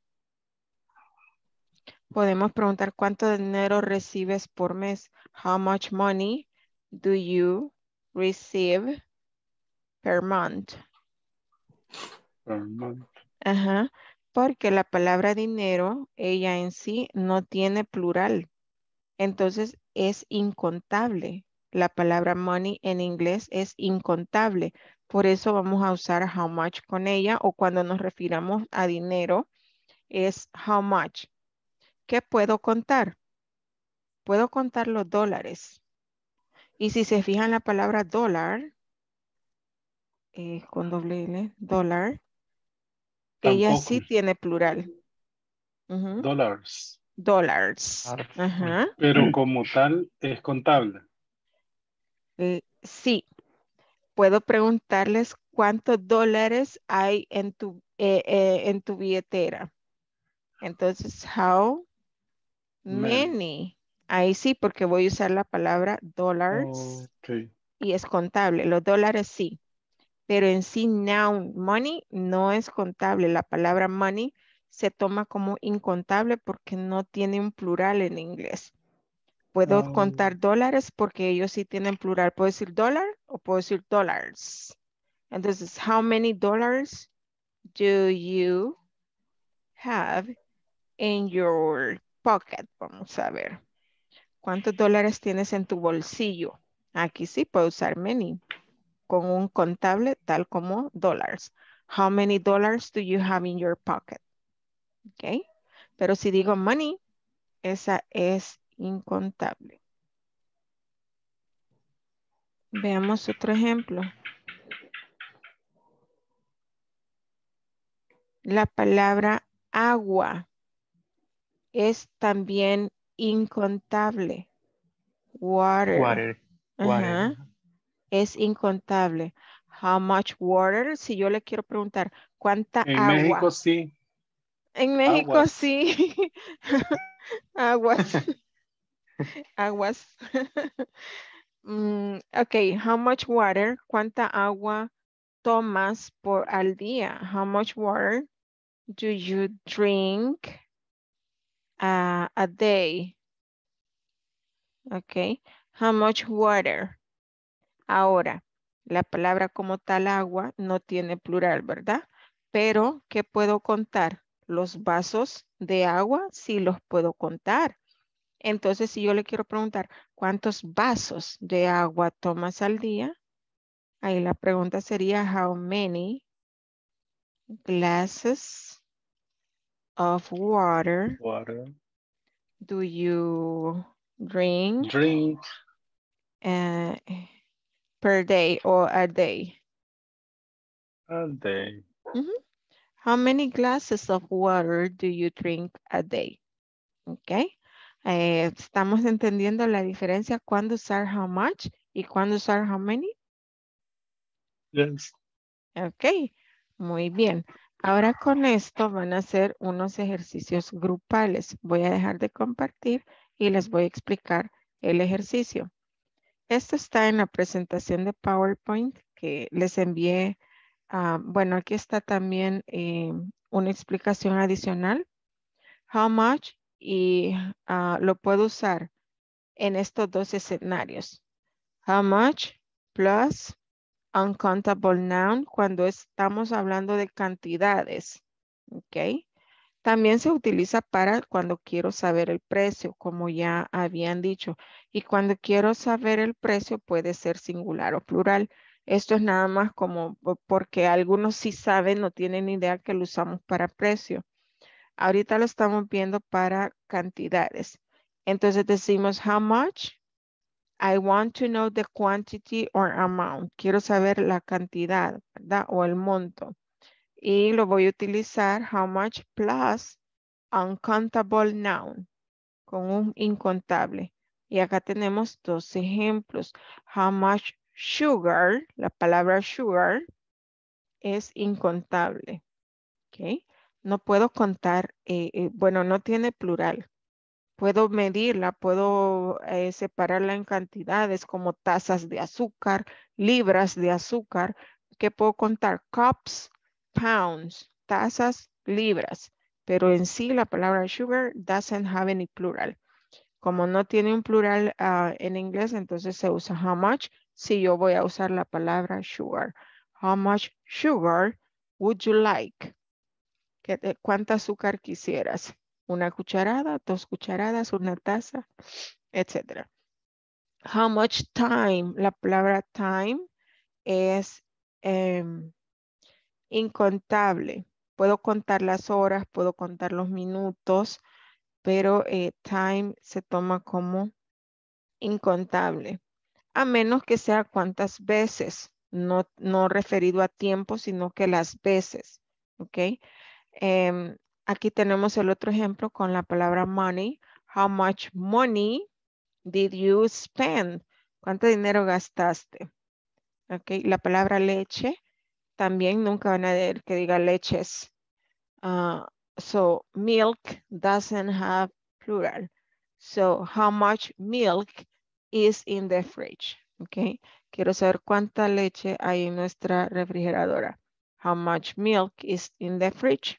Podemos preguntar cuánto dinero recibes por mes. How much money do you receive per month? Ajá, porque la palabra dinero, ella en sí no tiene plural. Entonces es incontable. La palabra money en inglés es incontable. Por eso vamos a usar how much con ella, o cuando nos refiramos a dinero es how much. ¿Qué puedo contar? Puedo contar los dólares. Y si se fijan la palabra dólar, con doble L, dólar, ella sí tiene plural. Dólares. Dólares. Ajá. Pero como tal es contable. Sí. Puedo preguntarles cuántos dólares hay en tu billetera. Entonces, how many. Ahí sí, porque voy a usar la palabra dólares y es contable. Los dólares sí, pero en sí noun money no es contable. La palabra money se toma como incontable porque no tiene un plural en inglés. Puedo contar dólares porque ellos sí tienen plural. Puedo decir dólar o puedo decir dollars. Entonces, how many dollars do you have in your pocket? Vamos a ver. ¿Cuántos dólares tienes en tu bolsillo? Aquí sí puedo usar many con un contable tal como dólares. How many dollars do you have in your pocket? Ok. Pero si digo money, esa es incontable. Veamos otro ejemplo. La palabra agua es también incontable. Water. Water. Es incontable. How much water? Si yo le quiero preguntar, ¿cuánta agua? En México sí. En México aguas. Sí. Aguas. Aguas. Ok, how much water? ¿Cuánta agua tomas por al día? How much water do you drink a day? Ok, how much water? Ahora, la palabra como tal agua no tiene plural, ¿verdad? Pero, ¿qué puedo contar? Los vasos de agua sí los puedo contar. Entonces, si yo le quiero preguntar, ¿cuántos vasos de agua tomas al día? Ahí la pregunta sería, how many glasses of water do you drink per day or a day? A day. How many glasses of water do you drink a day? Okay. ¿Estamos entendiendo la diferencia cuando usar how much y cuando usar how many? Yes. Ok. Muy bien. Ahora con esto van a hacer unos ejercicios grupales. Voy a dejar de compartir y les voy a explicar el ejercicio. Esto está en la presentación de PowerPoint que les envié. Bueno, aquí está también una explicación adicional. How much y lo puedo usar en estos dos escenarios. How much plus uncountable noun cuando estamos hablando de cantidades. Ok. También se utiliza para cuando quiero saber el precio, como ya habían dicho. Y cuando quiero saber el precio puede ser singular o plural. Esto es nada más como porque algunos sí saben, no tienen idea que lo usamos para precio. Ahorita lo estamos viendo para cantidades. Entonces decimos, how much? I want to know the quantity or amount. Quiero saber la cantidad, ¿verdad? O el monto. Y lo voy a utilizar, how much plus uncountable noun, con un incontable. Y acá tenemos dos ejemplos. How much sugar, la palabra sugar, es incontable. ¿Okay? No puedo contar, bueno, no tiene plural. Puedo medirla, puedo separarla en cantidades como tazas de azúcar, libras de azúcar. ¿Qué puedo contar? Cups. Pounds, tazas, libras, pero en sí la palabra sugar doesn't have any plural. Como no tiene un plural en inglés, entonces se usa how much. Si yo voy a usar la palabra sugar. How much sugar would you like? ¿Cuánta azúcar quisieras? ¿Una cucharada, dos cucharadas, una taza, etcétera? How much time? La palabra time es... incontable. Puedo contar las horas, puedo contar los minutos, pero time se toma como incontable. A menos que sea cuántas veces, no referido a tiempo, sino que las veces. ¿Ok? Aquí tenemos el otro ejemplo con la palabra money. How much money did you spend? ¿Cuánto dinero gastaste? ¿Ok? La palabra leche. También nunca van a ver que diga leches. So milk doesn't have plural. So how much milk is in the fridge? Okay. Quiero saber cuánta leche hay en nuestra refrigeradora. How much milk is in the fridge?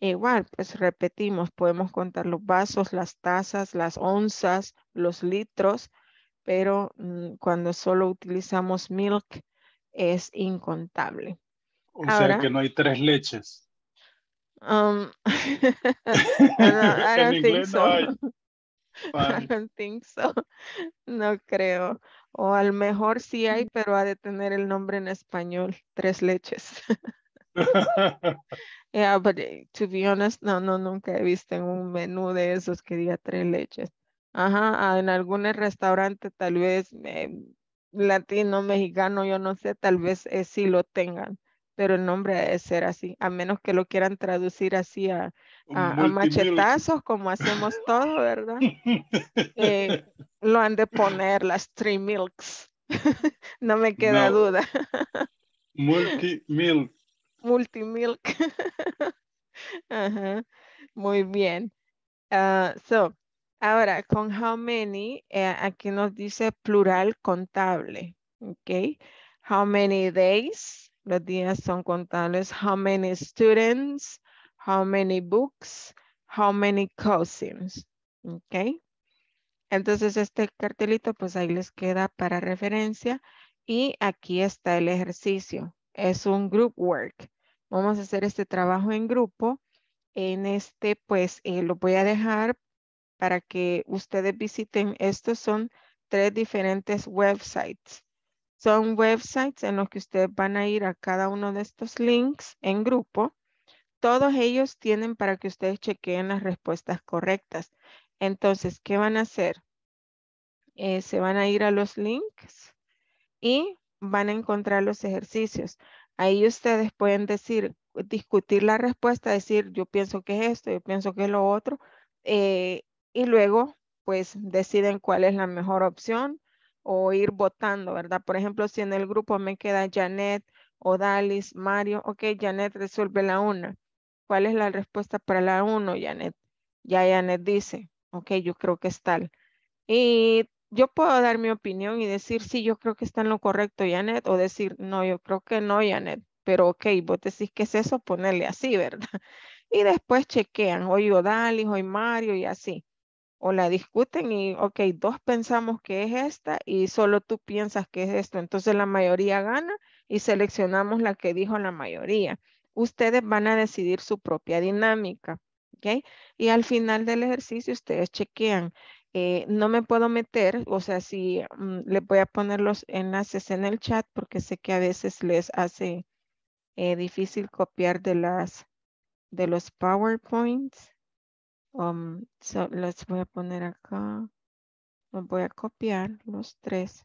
Igual, pues repetimos, podemos contar los vasos, las tazas, las onzas, los litros, pero cuando solo utilizamos milk, es incontable. O sea que no hay tres leches. I don't think so. No creo. O a lo mejor sí hay, pero ha de tener el nombre en español. Tres leches. Yeah, but to be honest, no, nunca he visto en un menú de esos que diga tres leches. Ajá, en algún restaurante tal vez... latino, mexicano, yo no sé, tal vez sí lo tengan, pero el nombre debe ser así, a menos que lo quieran traducir así a machetazos, como hacemos todo, ¿verdad? Lo han de poner las three milks, no me queda duda. Multimilk. Multimilk. Ajá. Muy bien. Ahora, con how many, aquí nos dice plural contable, ¿ok? How many days, los días son contables. How many students, how many books, how many cousins, ¿ok? Entonces, este cartelito, pues ahí les queda para referencia. Y aquí está el ejercicio. Es un group work. Vamos a hacer este trabajo en grupo. En este, pues, lo voy a dejar para que ustedes visiten. Estos son tres diferentes websites. Son websites en los que ustedes van a ir a cada uno de estos links en grupo. Todos ellos tienen para que ustedes chequeen las respuestas correctas. Entonces, ¿qué van a hacer? Se van a ir a los links y van a encontrar los ejercicios. Ahí ustedes pueden discutir la respuesta, decir, yo pienso que es esto, yo pienso que es lo otro. Y luego, pues, deciden cuál es la mejor opción o ir votando, ¿verdad? Por ejemplo, si en el grupo me queda Janet Odalis, Mario. Ok, Janet resuelve la 1. ¿Cuál es la respuesta para la 1, Janet? Ya Janet dice, ok, yo creo que es tal. Y yo puedo dar mi opinión y decir, sí, yo creo que está en lo correcto, Janet, o decir, no, yo creo que no, Janet. Pero ok, vos decís que es eso, ponerle así, ¿verdad? Y después chequean, hoy Odalis, hoy Mario y así. O la discuten y, ok, dos pensamos que es esta y solo tú piensas que es esto. Entonces la mayoría gana y seleccionamos la que dijo la mayoría. Ustedes van a decidir su propia dinámica, ¿ok? Y al final del ejercicio ustedes chequean. No me puedo meter, o sea, si les voy a poner los enlaces en el chat porque sé que a veces les hace difícil copiar de los PowerPoints. So los voy a poner acá, los voy a copiar los tres,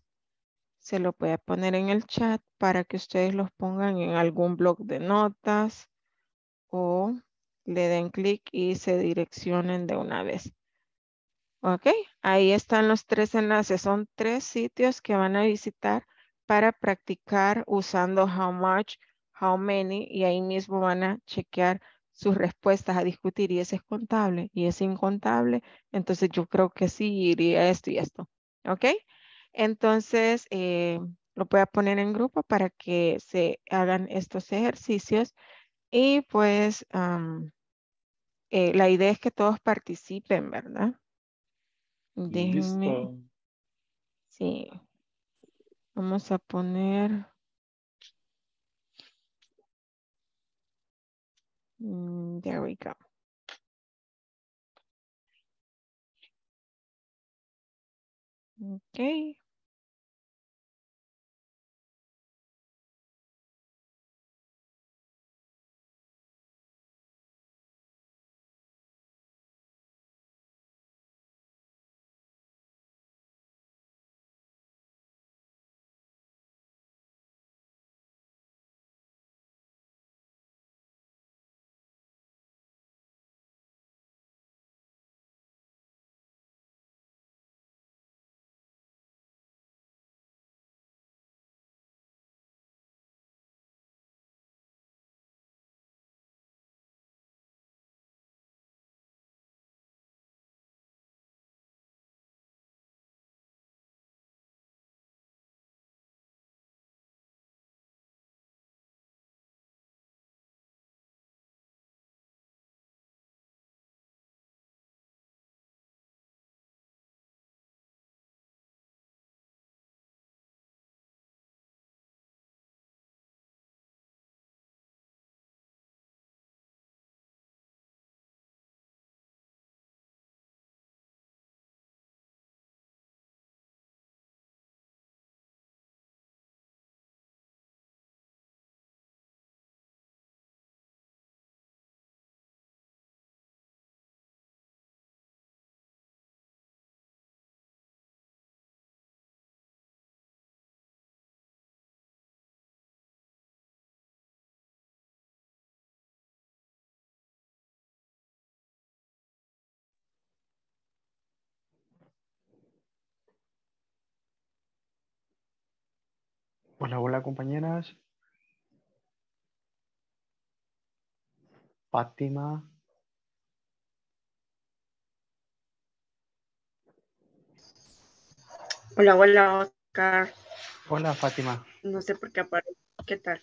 se los voy a poner en el chat para que ustedes los pongan en algún blog de notas o le den clic y se direccionen de una vez. Ok, ahí están los tres enlaces, son tres sitios que van a visitar para practicar usando how much, how many, y ahí mismo van a chequear sus respuestas, a discutir, y ese es contable y es incontable, entonces yo creo que sí iría esto y esto, ¿ok? Entonces lo voy a poner en grupo para que se hagan estos ejercicios y pues la idea es que todos participen, ¿verdad? Déjenme. Listo. Sí. Vamos a poner... There we go. Okay. Hola, hola compañeras. Fátima. Hola, hola Oscar. Hola Fátima. No sé por qué aparece. ¿Qué tal?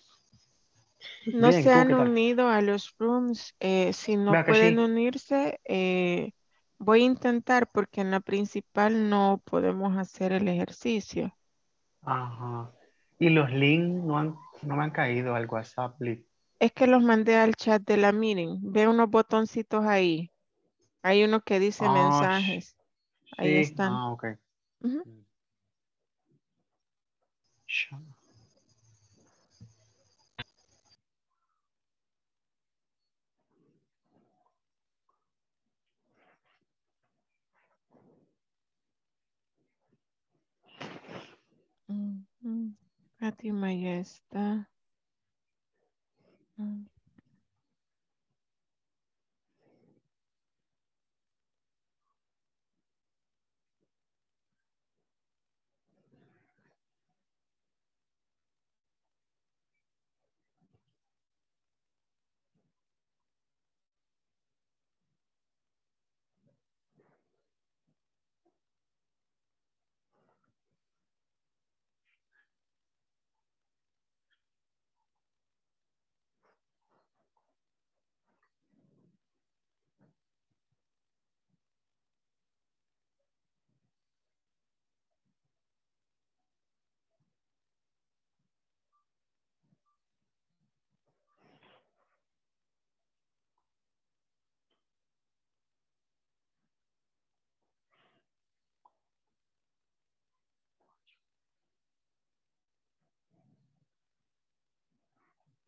No bien, se han unido a los rooms. Si no pueden unirse, voy a intentar porque en la principal no podemos hacer el ejercicio. Ajá. Y los links no me han caído al WhatsApp, please. Es que los mandé al chat de la meeting. Ve unos botoncitos ahí. Hay uno que dice mensajes. Sí. Ahí están. Ah, ok. Uh-huh. Uh-huh. Fátima ya está.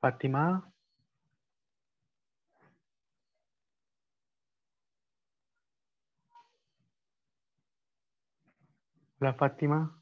Fátima. Hola, Fátima.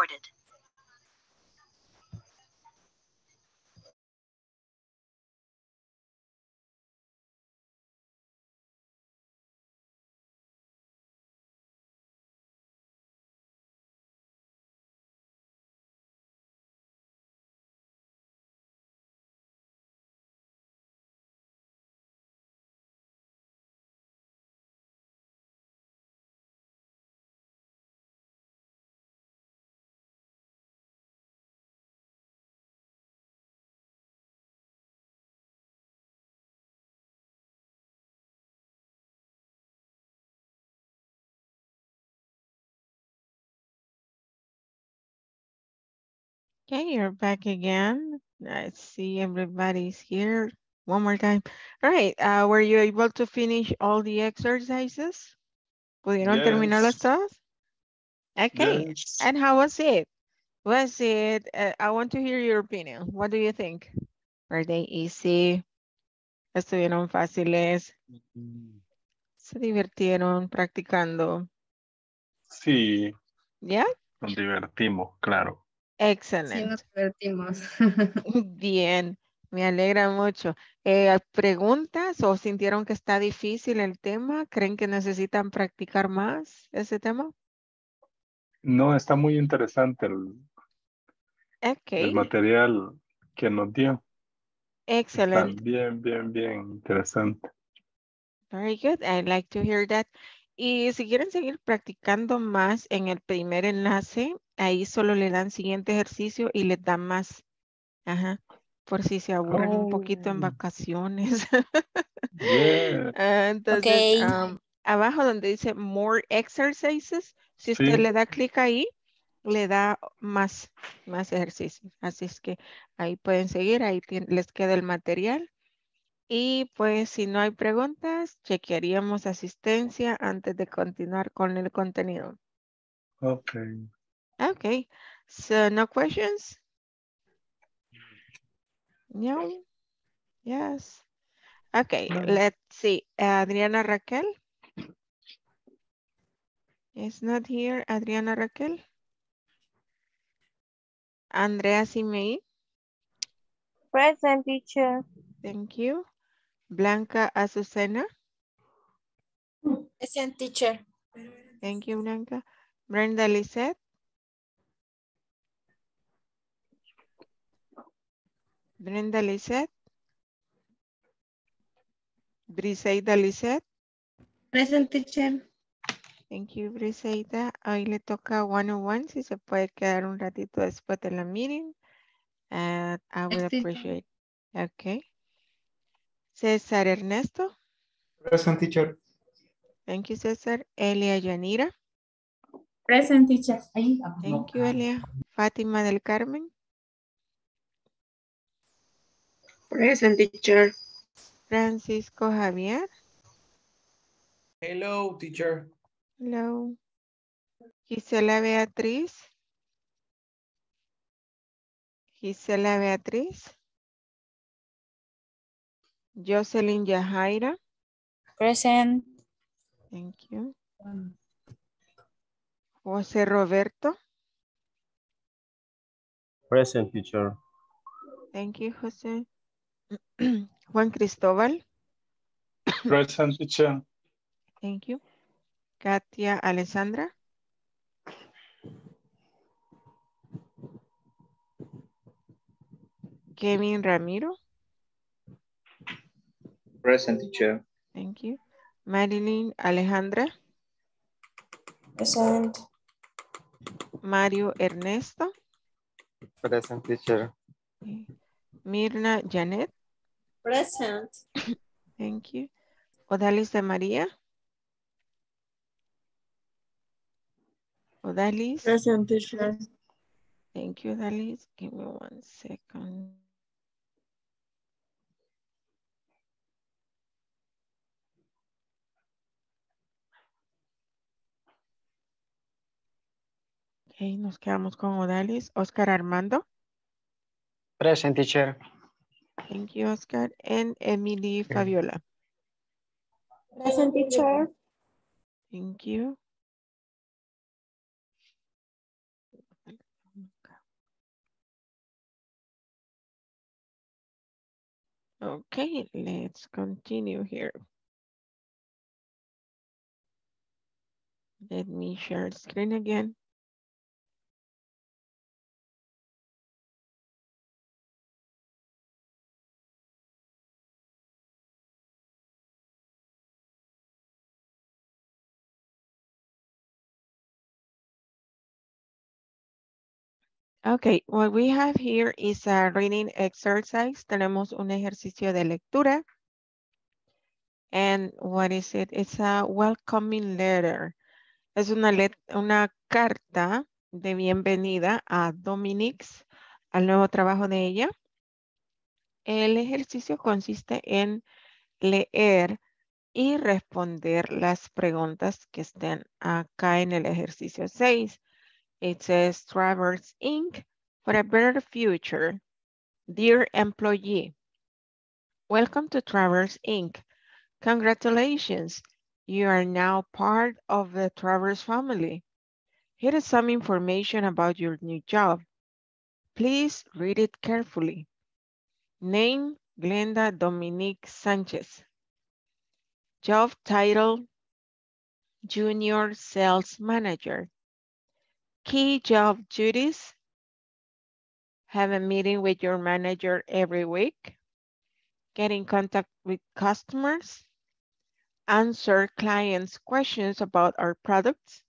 recorded. Okay, you're back again. I see everybody's here. One more time. All right, were you able to finish all the exercises? ¿Pudieron terminarlas todas? Okay, yes. And how was it? Was it, I want to hear your opinion. What do you think? Were they easy? ¿Estuvieron fáciles? ¿Se divertieron practicando? Sí. ¿Ya? Nos divertimos, claro. Excelente. Sí, nos divertimos. Bien, me alegra mucho. ¿Preguntas o sintieron que está difícil el tema? ¿Creen que necesitan practicar más ese tema? No, está muy interesante el material que nos dio. Excelente. Está bien interesante. Very good, I like to hear that. Y si quieren seguir practicando más en el primer enlace, ahí solo le dan siguiente ejercicio y les dan más. Ajá. Por si se aburren un poquito en vacaciones. Yeah. Entonces, abajo donde dice more exercises, si usted le da clic ahí, le da más ejercicios. Así es que ahí pueden seguir, ahí les queda el material. Y pues si no hay preguntas, chequearíamos asistencia antes de continuar con el contenido. Okay. Okay, so no questions? No? Yes. Okay, let's see. Adriana Raquel? It's not here, Adriana Raquel. Andrea Simei? Present, teacher. Thank you. Blanca Azucena? Present, teacher. Thank you, Blanca. Brenda Lisette? Brenda Lisette? Briseida Lisette? Present, teacher. Thank you, Briseida. Hoy le toca 101, si se puede quedar un ratito después de la meeting. I would appreciate it. Okay. César Ernesto? Present, teacher. Thank you, César. Elia Yanira? Present, teacher. Thank you, Elia. Fátima del Carmen? Present, teacher. Francisco Javier. Hello, teacher. Hello. Gisela Beatriz. Gisela Beatriz. Jocelyn Yajaira. Present. Thank you. José Roberto. Present, teacher. Thank you, José. Juan Cristóbal. Present, teacher. Thank you. Katia Alessandra. Kevin Ramiro. Present, teacher. Thank you. Marilyn Alejandra. Present. Mario Ernesto. Present, teacher. Mirna Janet. Present. Thank you. Odalis de María. Odalis. Present, teacher. Thank you, Odalis. Give me 1 second. Okay, nos quedamos con Odalis. Oscar Armando. Present, teacher. Thank you, Oscar. And Emily Fabiola. Present, teacher. Thank you. Okay, let's continue here. Let me share the screen again. Okay, what we have here is a reading exercise. Tenemos un ejercicio de lectura. And what is it? It's a welcoming letter. Es una carta de bienvenida a Dominique's, al nuevo trabajo de ella. El ejercicio consiste en leer y responder las preguntas que estén acá en el ejercicio 6. It says, Travers Inc. for a better future. Dear employee, welcome to Travers Inc. Congratulations, you are now part of the Travers family. Here is some information about your new job. Please read it carefully. Name, Glenda Dominique Sanchez. Job title, Junior Sales Manager. Key job duties, have a meeting with your manager every week, get in contact with customers, answer clients' questions about our products,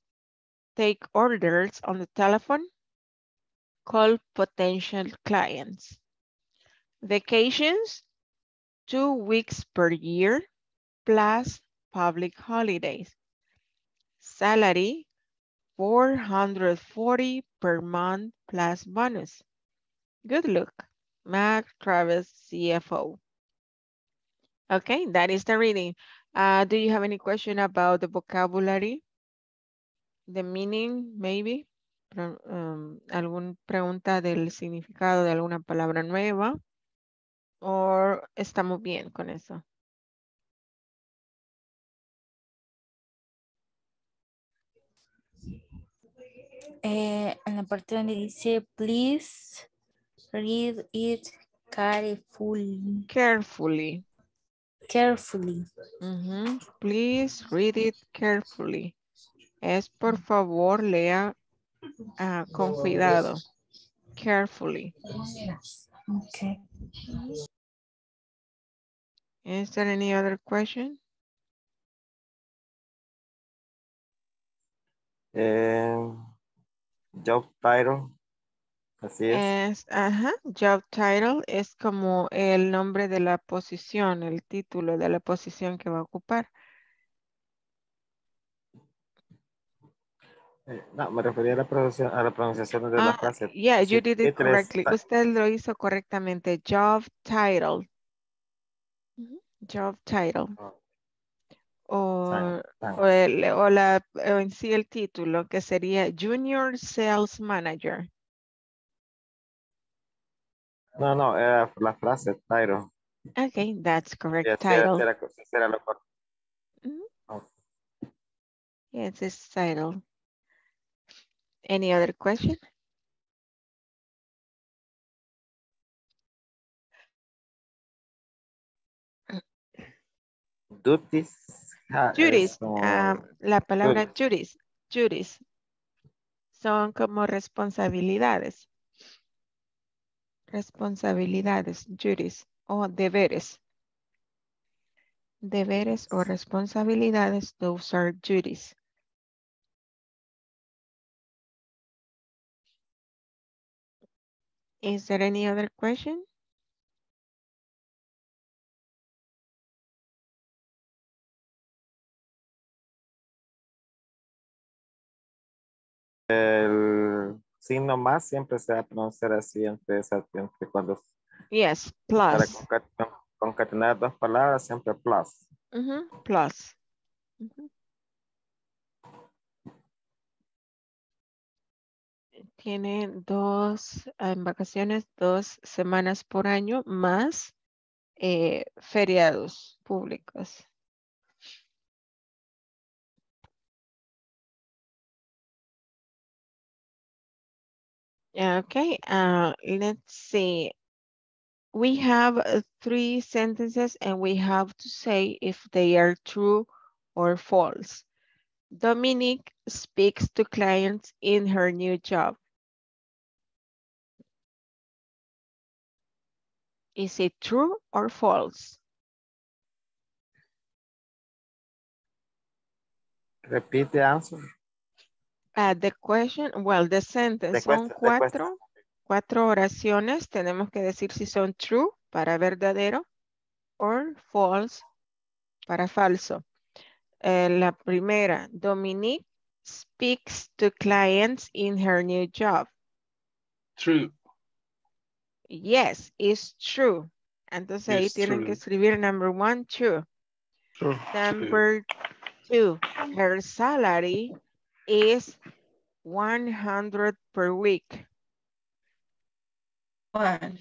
take orders on the telephone, call potential clients. Vacations, 2 weeks per year, plus public holidays. Salary, $440 per month plus bonus. Good luck, Mac Travis, CFO. Okay, that is the reading. Do you have any question about the vocabulary? The meaning, maybe? ¿Alguna pregunta del significado de alguna palabra nueva? ¿O estamos bien con eso? En la parte donde dice, please read it carefully. Carefully. Please read it carefully. Es por favor lea con cuidado. Carefully. Okay. Is there any other question? Job title, así es. Job title es como el nombre de la posición, el título de la posición que va a ocupar. No, me refería a la pronunciación de la frase. Yeah, you did it correctly. Usted lo hizo correctamente. Job title. Job title. O en sí el título, que sería Junior Sales Manager. No, no, era la frase, title. Ok, that's correct, yes, title. Era lo correcto. Yes, it's title. Any other question? Duties. Duties, la palabra duties son como responsabilidades, duties o deberes, o responsabilidades, those are duties. Is there any other question? El signo más siempre se va a pronunciar así entre cuando... Yes, plus. Para concatenar dos palabras, siempre plus. Plus. Tiene en vacaciones, 2 semanas por año, más feriados públicos. Okay, let's see. we have three sentences and we have to say if they are true or false. Dominique speaks to clients in her new job. Is it true or false? Repeat the answer. The question, well, the sentence. Son cuatro oraciones. Tenemos que decir si son true para verdadero or false para falso. La primera, Dominique speaks to clients in her new job. True. Yes, it's true. Entonces it's ahí tienen que escribir number one, true. True. Number two, her salary is 100 per week. One.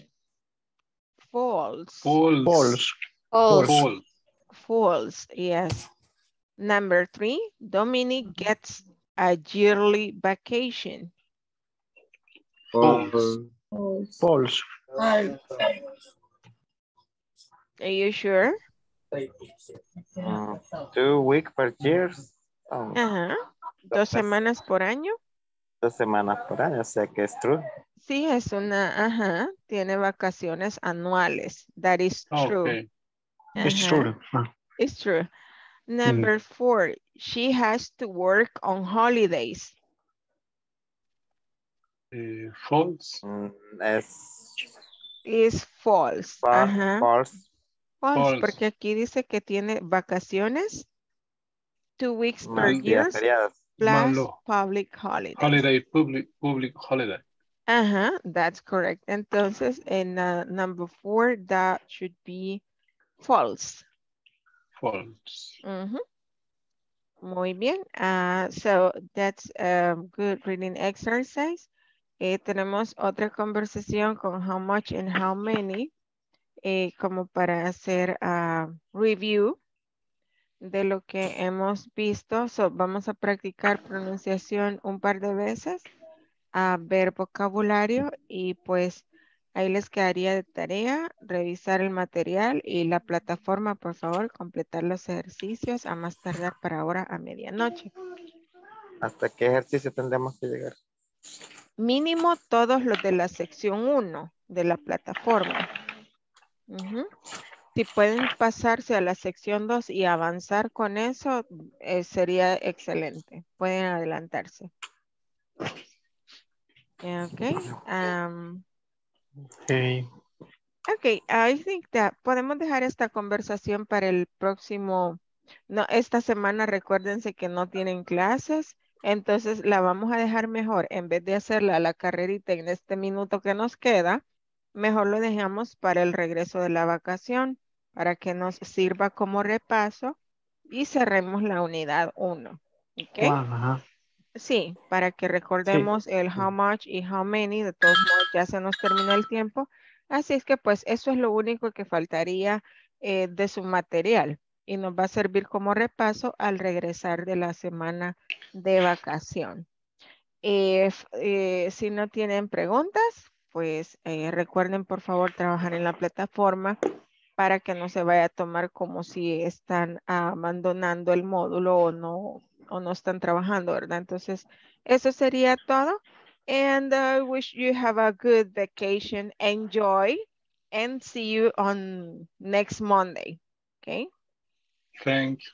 False. False. False. False. False. False, yes. Number three, Dominique gets a yearly vacation. False. False. False. False. Are you sure? 2 weeks per year. Oh. Uh-huh. 2 semanas por año. 2 semanas por año, o sea que es true. Sí, es una, ajá, tiene vacaciones anuales. That is true. Okay. Uh-huh. It's true. It's true. Number four, she has to work on holidays. False. Is false. Ajá. False. False, porque aquí dice que tiene vacaciones 2 weeks per year plus public holidays. Holiday, public holiday. Ajá, that's correct. Entonces, en number four, that should be false. False. Mm-hmm. Muy bien. So that's a good reading exercise. Tenemos otra conversación con how much and how many, como para hacer review de lo que hemos visto. So vamos a practicar pronunciación un par de veces, a ver vocabulario y pues ahí les quedaría de tarea revisar el material y la plataforma, por favor, completar los ejercicios a más tardar para ahora a medianoche. ¿Hasta qué ejercicio tendremos que llegar? Mínimo todos los de la sección 1 de la plataforma. Uh-huh. Si pueden pasarse a la sección 2 y avanzar con eso, sería excelente. Pueden adelantarse. Ok. Okay. Okay, I think that podemos dejar esta conversación para el próximo, no, esta semana recuérdense que no tienen clases, entonces la vamos a dejar mejor, en vez de hacerla la carrerita en este minuto que nos queda, mejor lo dejamos para el regreso de la vacación, para que nos sirva como repaso y cerremos la unidad 1. Okay. Wow. Sí, para que recordemos el how much y how many, de todos modos ya se nos terminó el tiempo. Así es que pues eso es lo único que faltaría de su material y nos va a servir como repaso al regresar de la semana de vacación. Si no tienen preguntas, pues recuerden por favor trabajar en la plataforma para que no se vaya a tomar como si están abandonando el módulo o no están trabajando, ¿verdad? Entonces, eso sería todo. And I wish you have a good vacation. Enjoy and see you on next Monday. Okay? Thanks.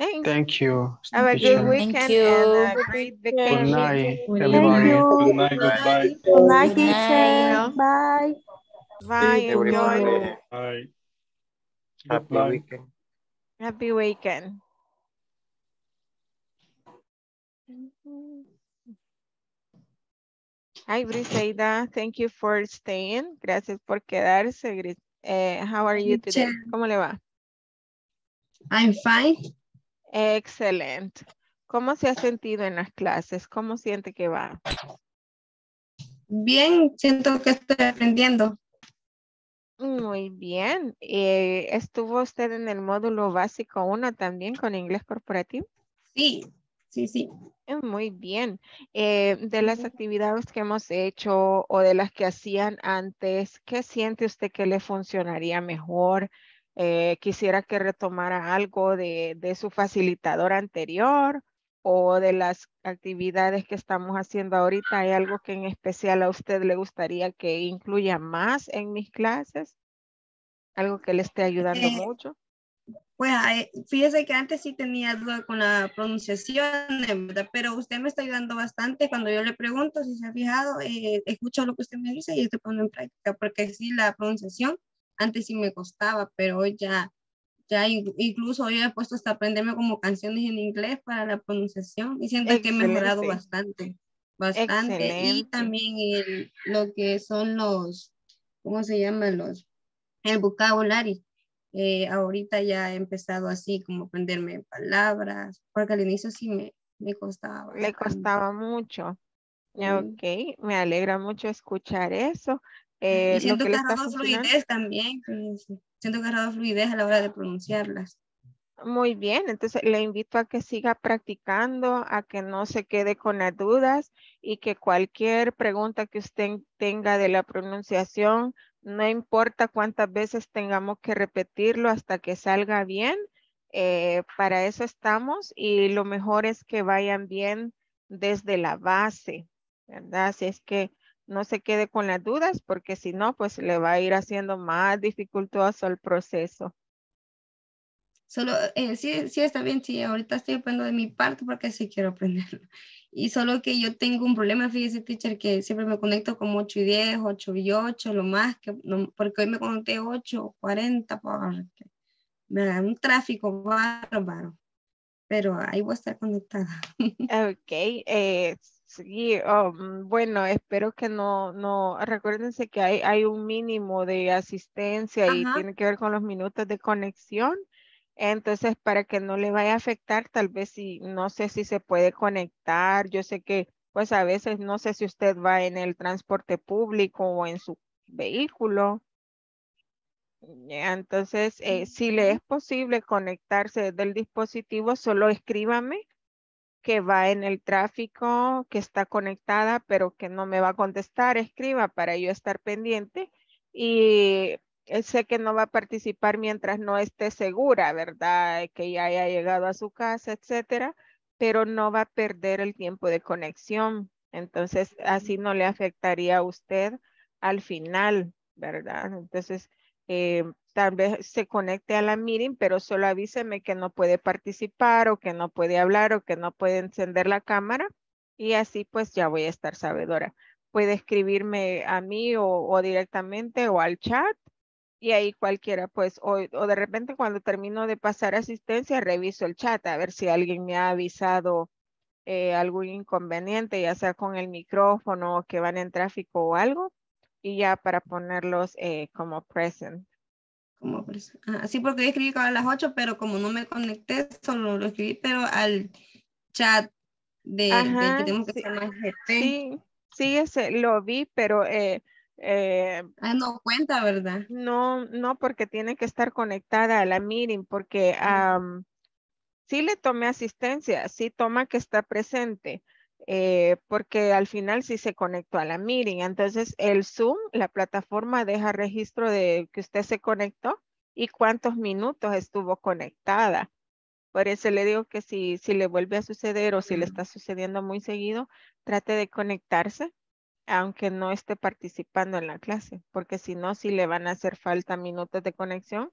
Thank you. Have a good weekend and a great vacation. Good night, everybody. Good night. Goodbye. Good night, teacher. Bye. Bye. Enjoy. Bye. Happy weekend. Happy weekend. Hi, Briseida. Thank you for staying. Gracias por quedarse. How are you today? ¿Cómo le va? I'm fine. Excellent. ¿Cómo se ha sentido en las clases? ¿Cómo siente que va? Bien, siento que estoy aprendiendo. Muy bien. ¿Estuvo usted en el módulo básico 1 también con inglés corporativo? Sí. Sí. Muy bien. De las actividades que hemos hecho o de las que hacían antes, ¿qué siente usted que le funcionaría mejor? ¿Quisiera que retomara algo de su facilitador anterior o de las actividades que estamos haciendo ahorita? ¿Hay algo que en especial a usted le gustaría que incluya más en mis clases? ¿Algo que le esté ayudando mucho? Pues fíjese que antes sí tenía duda con la pronunciación, ¿verdad? Pero usted me está ayudando bastante. Cuando yo le pregunto, si se ha fijado, escucho lo que usted me dice y estoy poniendo en práctica, porque sí, la pronunciación antes sí me costaba, pero hoy ya incluso yo he puesto hasta aprenderme como canciones en inglés para la pronunciación y siento que he mejorado bastante. Excelente. Y también lo que son los, ¿cómo se llaman? El vocabulario. Ahorita ya he empezado así como aprenderme palabras, porque al inicio sí me costaba bastante. Le costaba mucho. Sí. Ok, me alegra mucho escuchar eso. Y siento que he agarrado fluidez también. Siento que he agarrado fluidez a la hora de pronunciarlas. Muy bien, entonces le invito a que siga practicando, a que no se quede con las dudas y que cualquier pregunta que usted tenga de la pronunciación, no importa cuántas veces tengamos que repetirlo hasta que salga bien, para eso estamos y lo mejor es que vayan bien desde la base, ¿verdad? Así es que no se quede con las dudas porque si no, pues le va a ir haciendo más dificultoso el proceso. Solo, sí está bien, sí, ahorita estoy aprendiendo de mi parte porque sí quiero aprenderlo. Y solo que yo tengo un problema, fíjese, teacher, que siempre me conecto como 8 y 10, 8 y 8, lo más que, no, porque hoy me conecté 8:40, porque me da un tráfico bárbaro. Pero ahí voy a estar conectada. Ok, sí, bueno, espero que no, recuérdense que hay un mínimo de asistencia. Ajá. Y tiene que ver con los minutos de conexión. Entonces, para que no le vaya a afectar, tal vez no sé si se puede conectar. Yo sé que, pues a veces, no sé si usted va en el transporte público o en su vehículo. Entonces, si le es posible conectarse desde el dispositivo, solo escríbame que va en el tráfico, que está conectada, pero que no me va a contestar. Escriba para yo estar pendiente y... Sé que no va a participar mientras no esté segura, ¿verdad? Que ya haya llegado a su casa, etcétera, pero no va a perder el tiempo de conexión. Entonces, así no le afectaría a usted al final, ¿verdad? Entonces, tal vez se conecte a la meeting, pero solo avíseme que no puede participar o que no puede hablar o que no puede encender la cámara y así pues ya voy a estar sabedora. Puede escribirme a mí o directamente o al chat. Y ahí cualquiera, pues, o de repente cuando termino de pasar asistencia, reviso el chat a ver si alguien me ha avisado algún inconveniente, ya sea con el micrófono o que van en tráfico o algo, y ya para ponerlos como present. Como present. Ajá, sí, porque yo escribí a las 8, pero como no me conecté, solo lo escribí, pero al chat de que tenemos que hacer más GP. Sí, ese lo vi, pero... no cuenta, ¿verdad? No, porque tiene que estar conectada a la meeting, porque sí le tomé asistencia, sí toma que está presente, porque al final sí se conectó a la meeting. Entonces el Zoom, la plataforma deja registro de que usted se conectó y cuántos minutos estuvo conectada. Por eso le digo que si le vuelve a suceder o si le está sucediendo muy seguido, trate de conectarse, aunque no esté participando en la clase, porque si no, sí le van a hacer falta minutos de conexión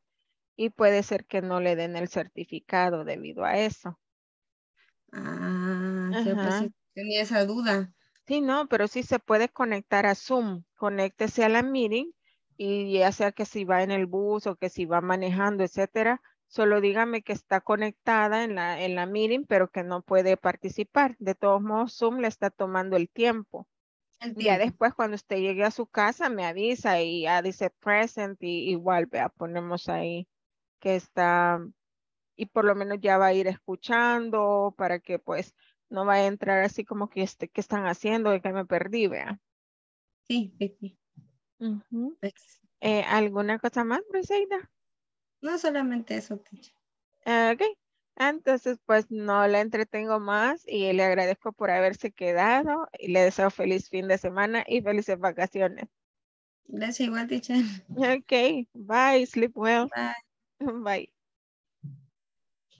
y puede ser que no le den el certificado debido a eso. Pues tenía esa duda. Sí, no, pero sí se puede conectar a Zoom, conéctese a la meeting y ya sea que si va en el bus o que si va manejando, etcétera, solo dígame que está conectada en la meeting, pero que no puede participar. De todos modos, Zoom le está tomando el tiempo. Ya después cuando usted llegue a su casa me avisa y ya dice present y igual vea, ponemos ahí que está y por lo menos ya va a ir escuchando para que pues no va a entrar así como que ¿qué están haciendo? ¿De qué me perdí? Vea. Sí. Uh-huh. ¿Alguna cosa más, Briseida? No, solamente eso. Ok, Entonces, pues no la entretengo más y le agradezco por haberse quedado y le deseo feliz fin de semana y felices vacaciones. Gracias igual, teacher. Okay, bye, sleep well. Bye. Bye.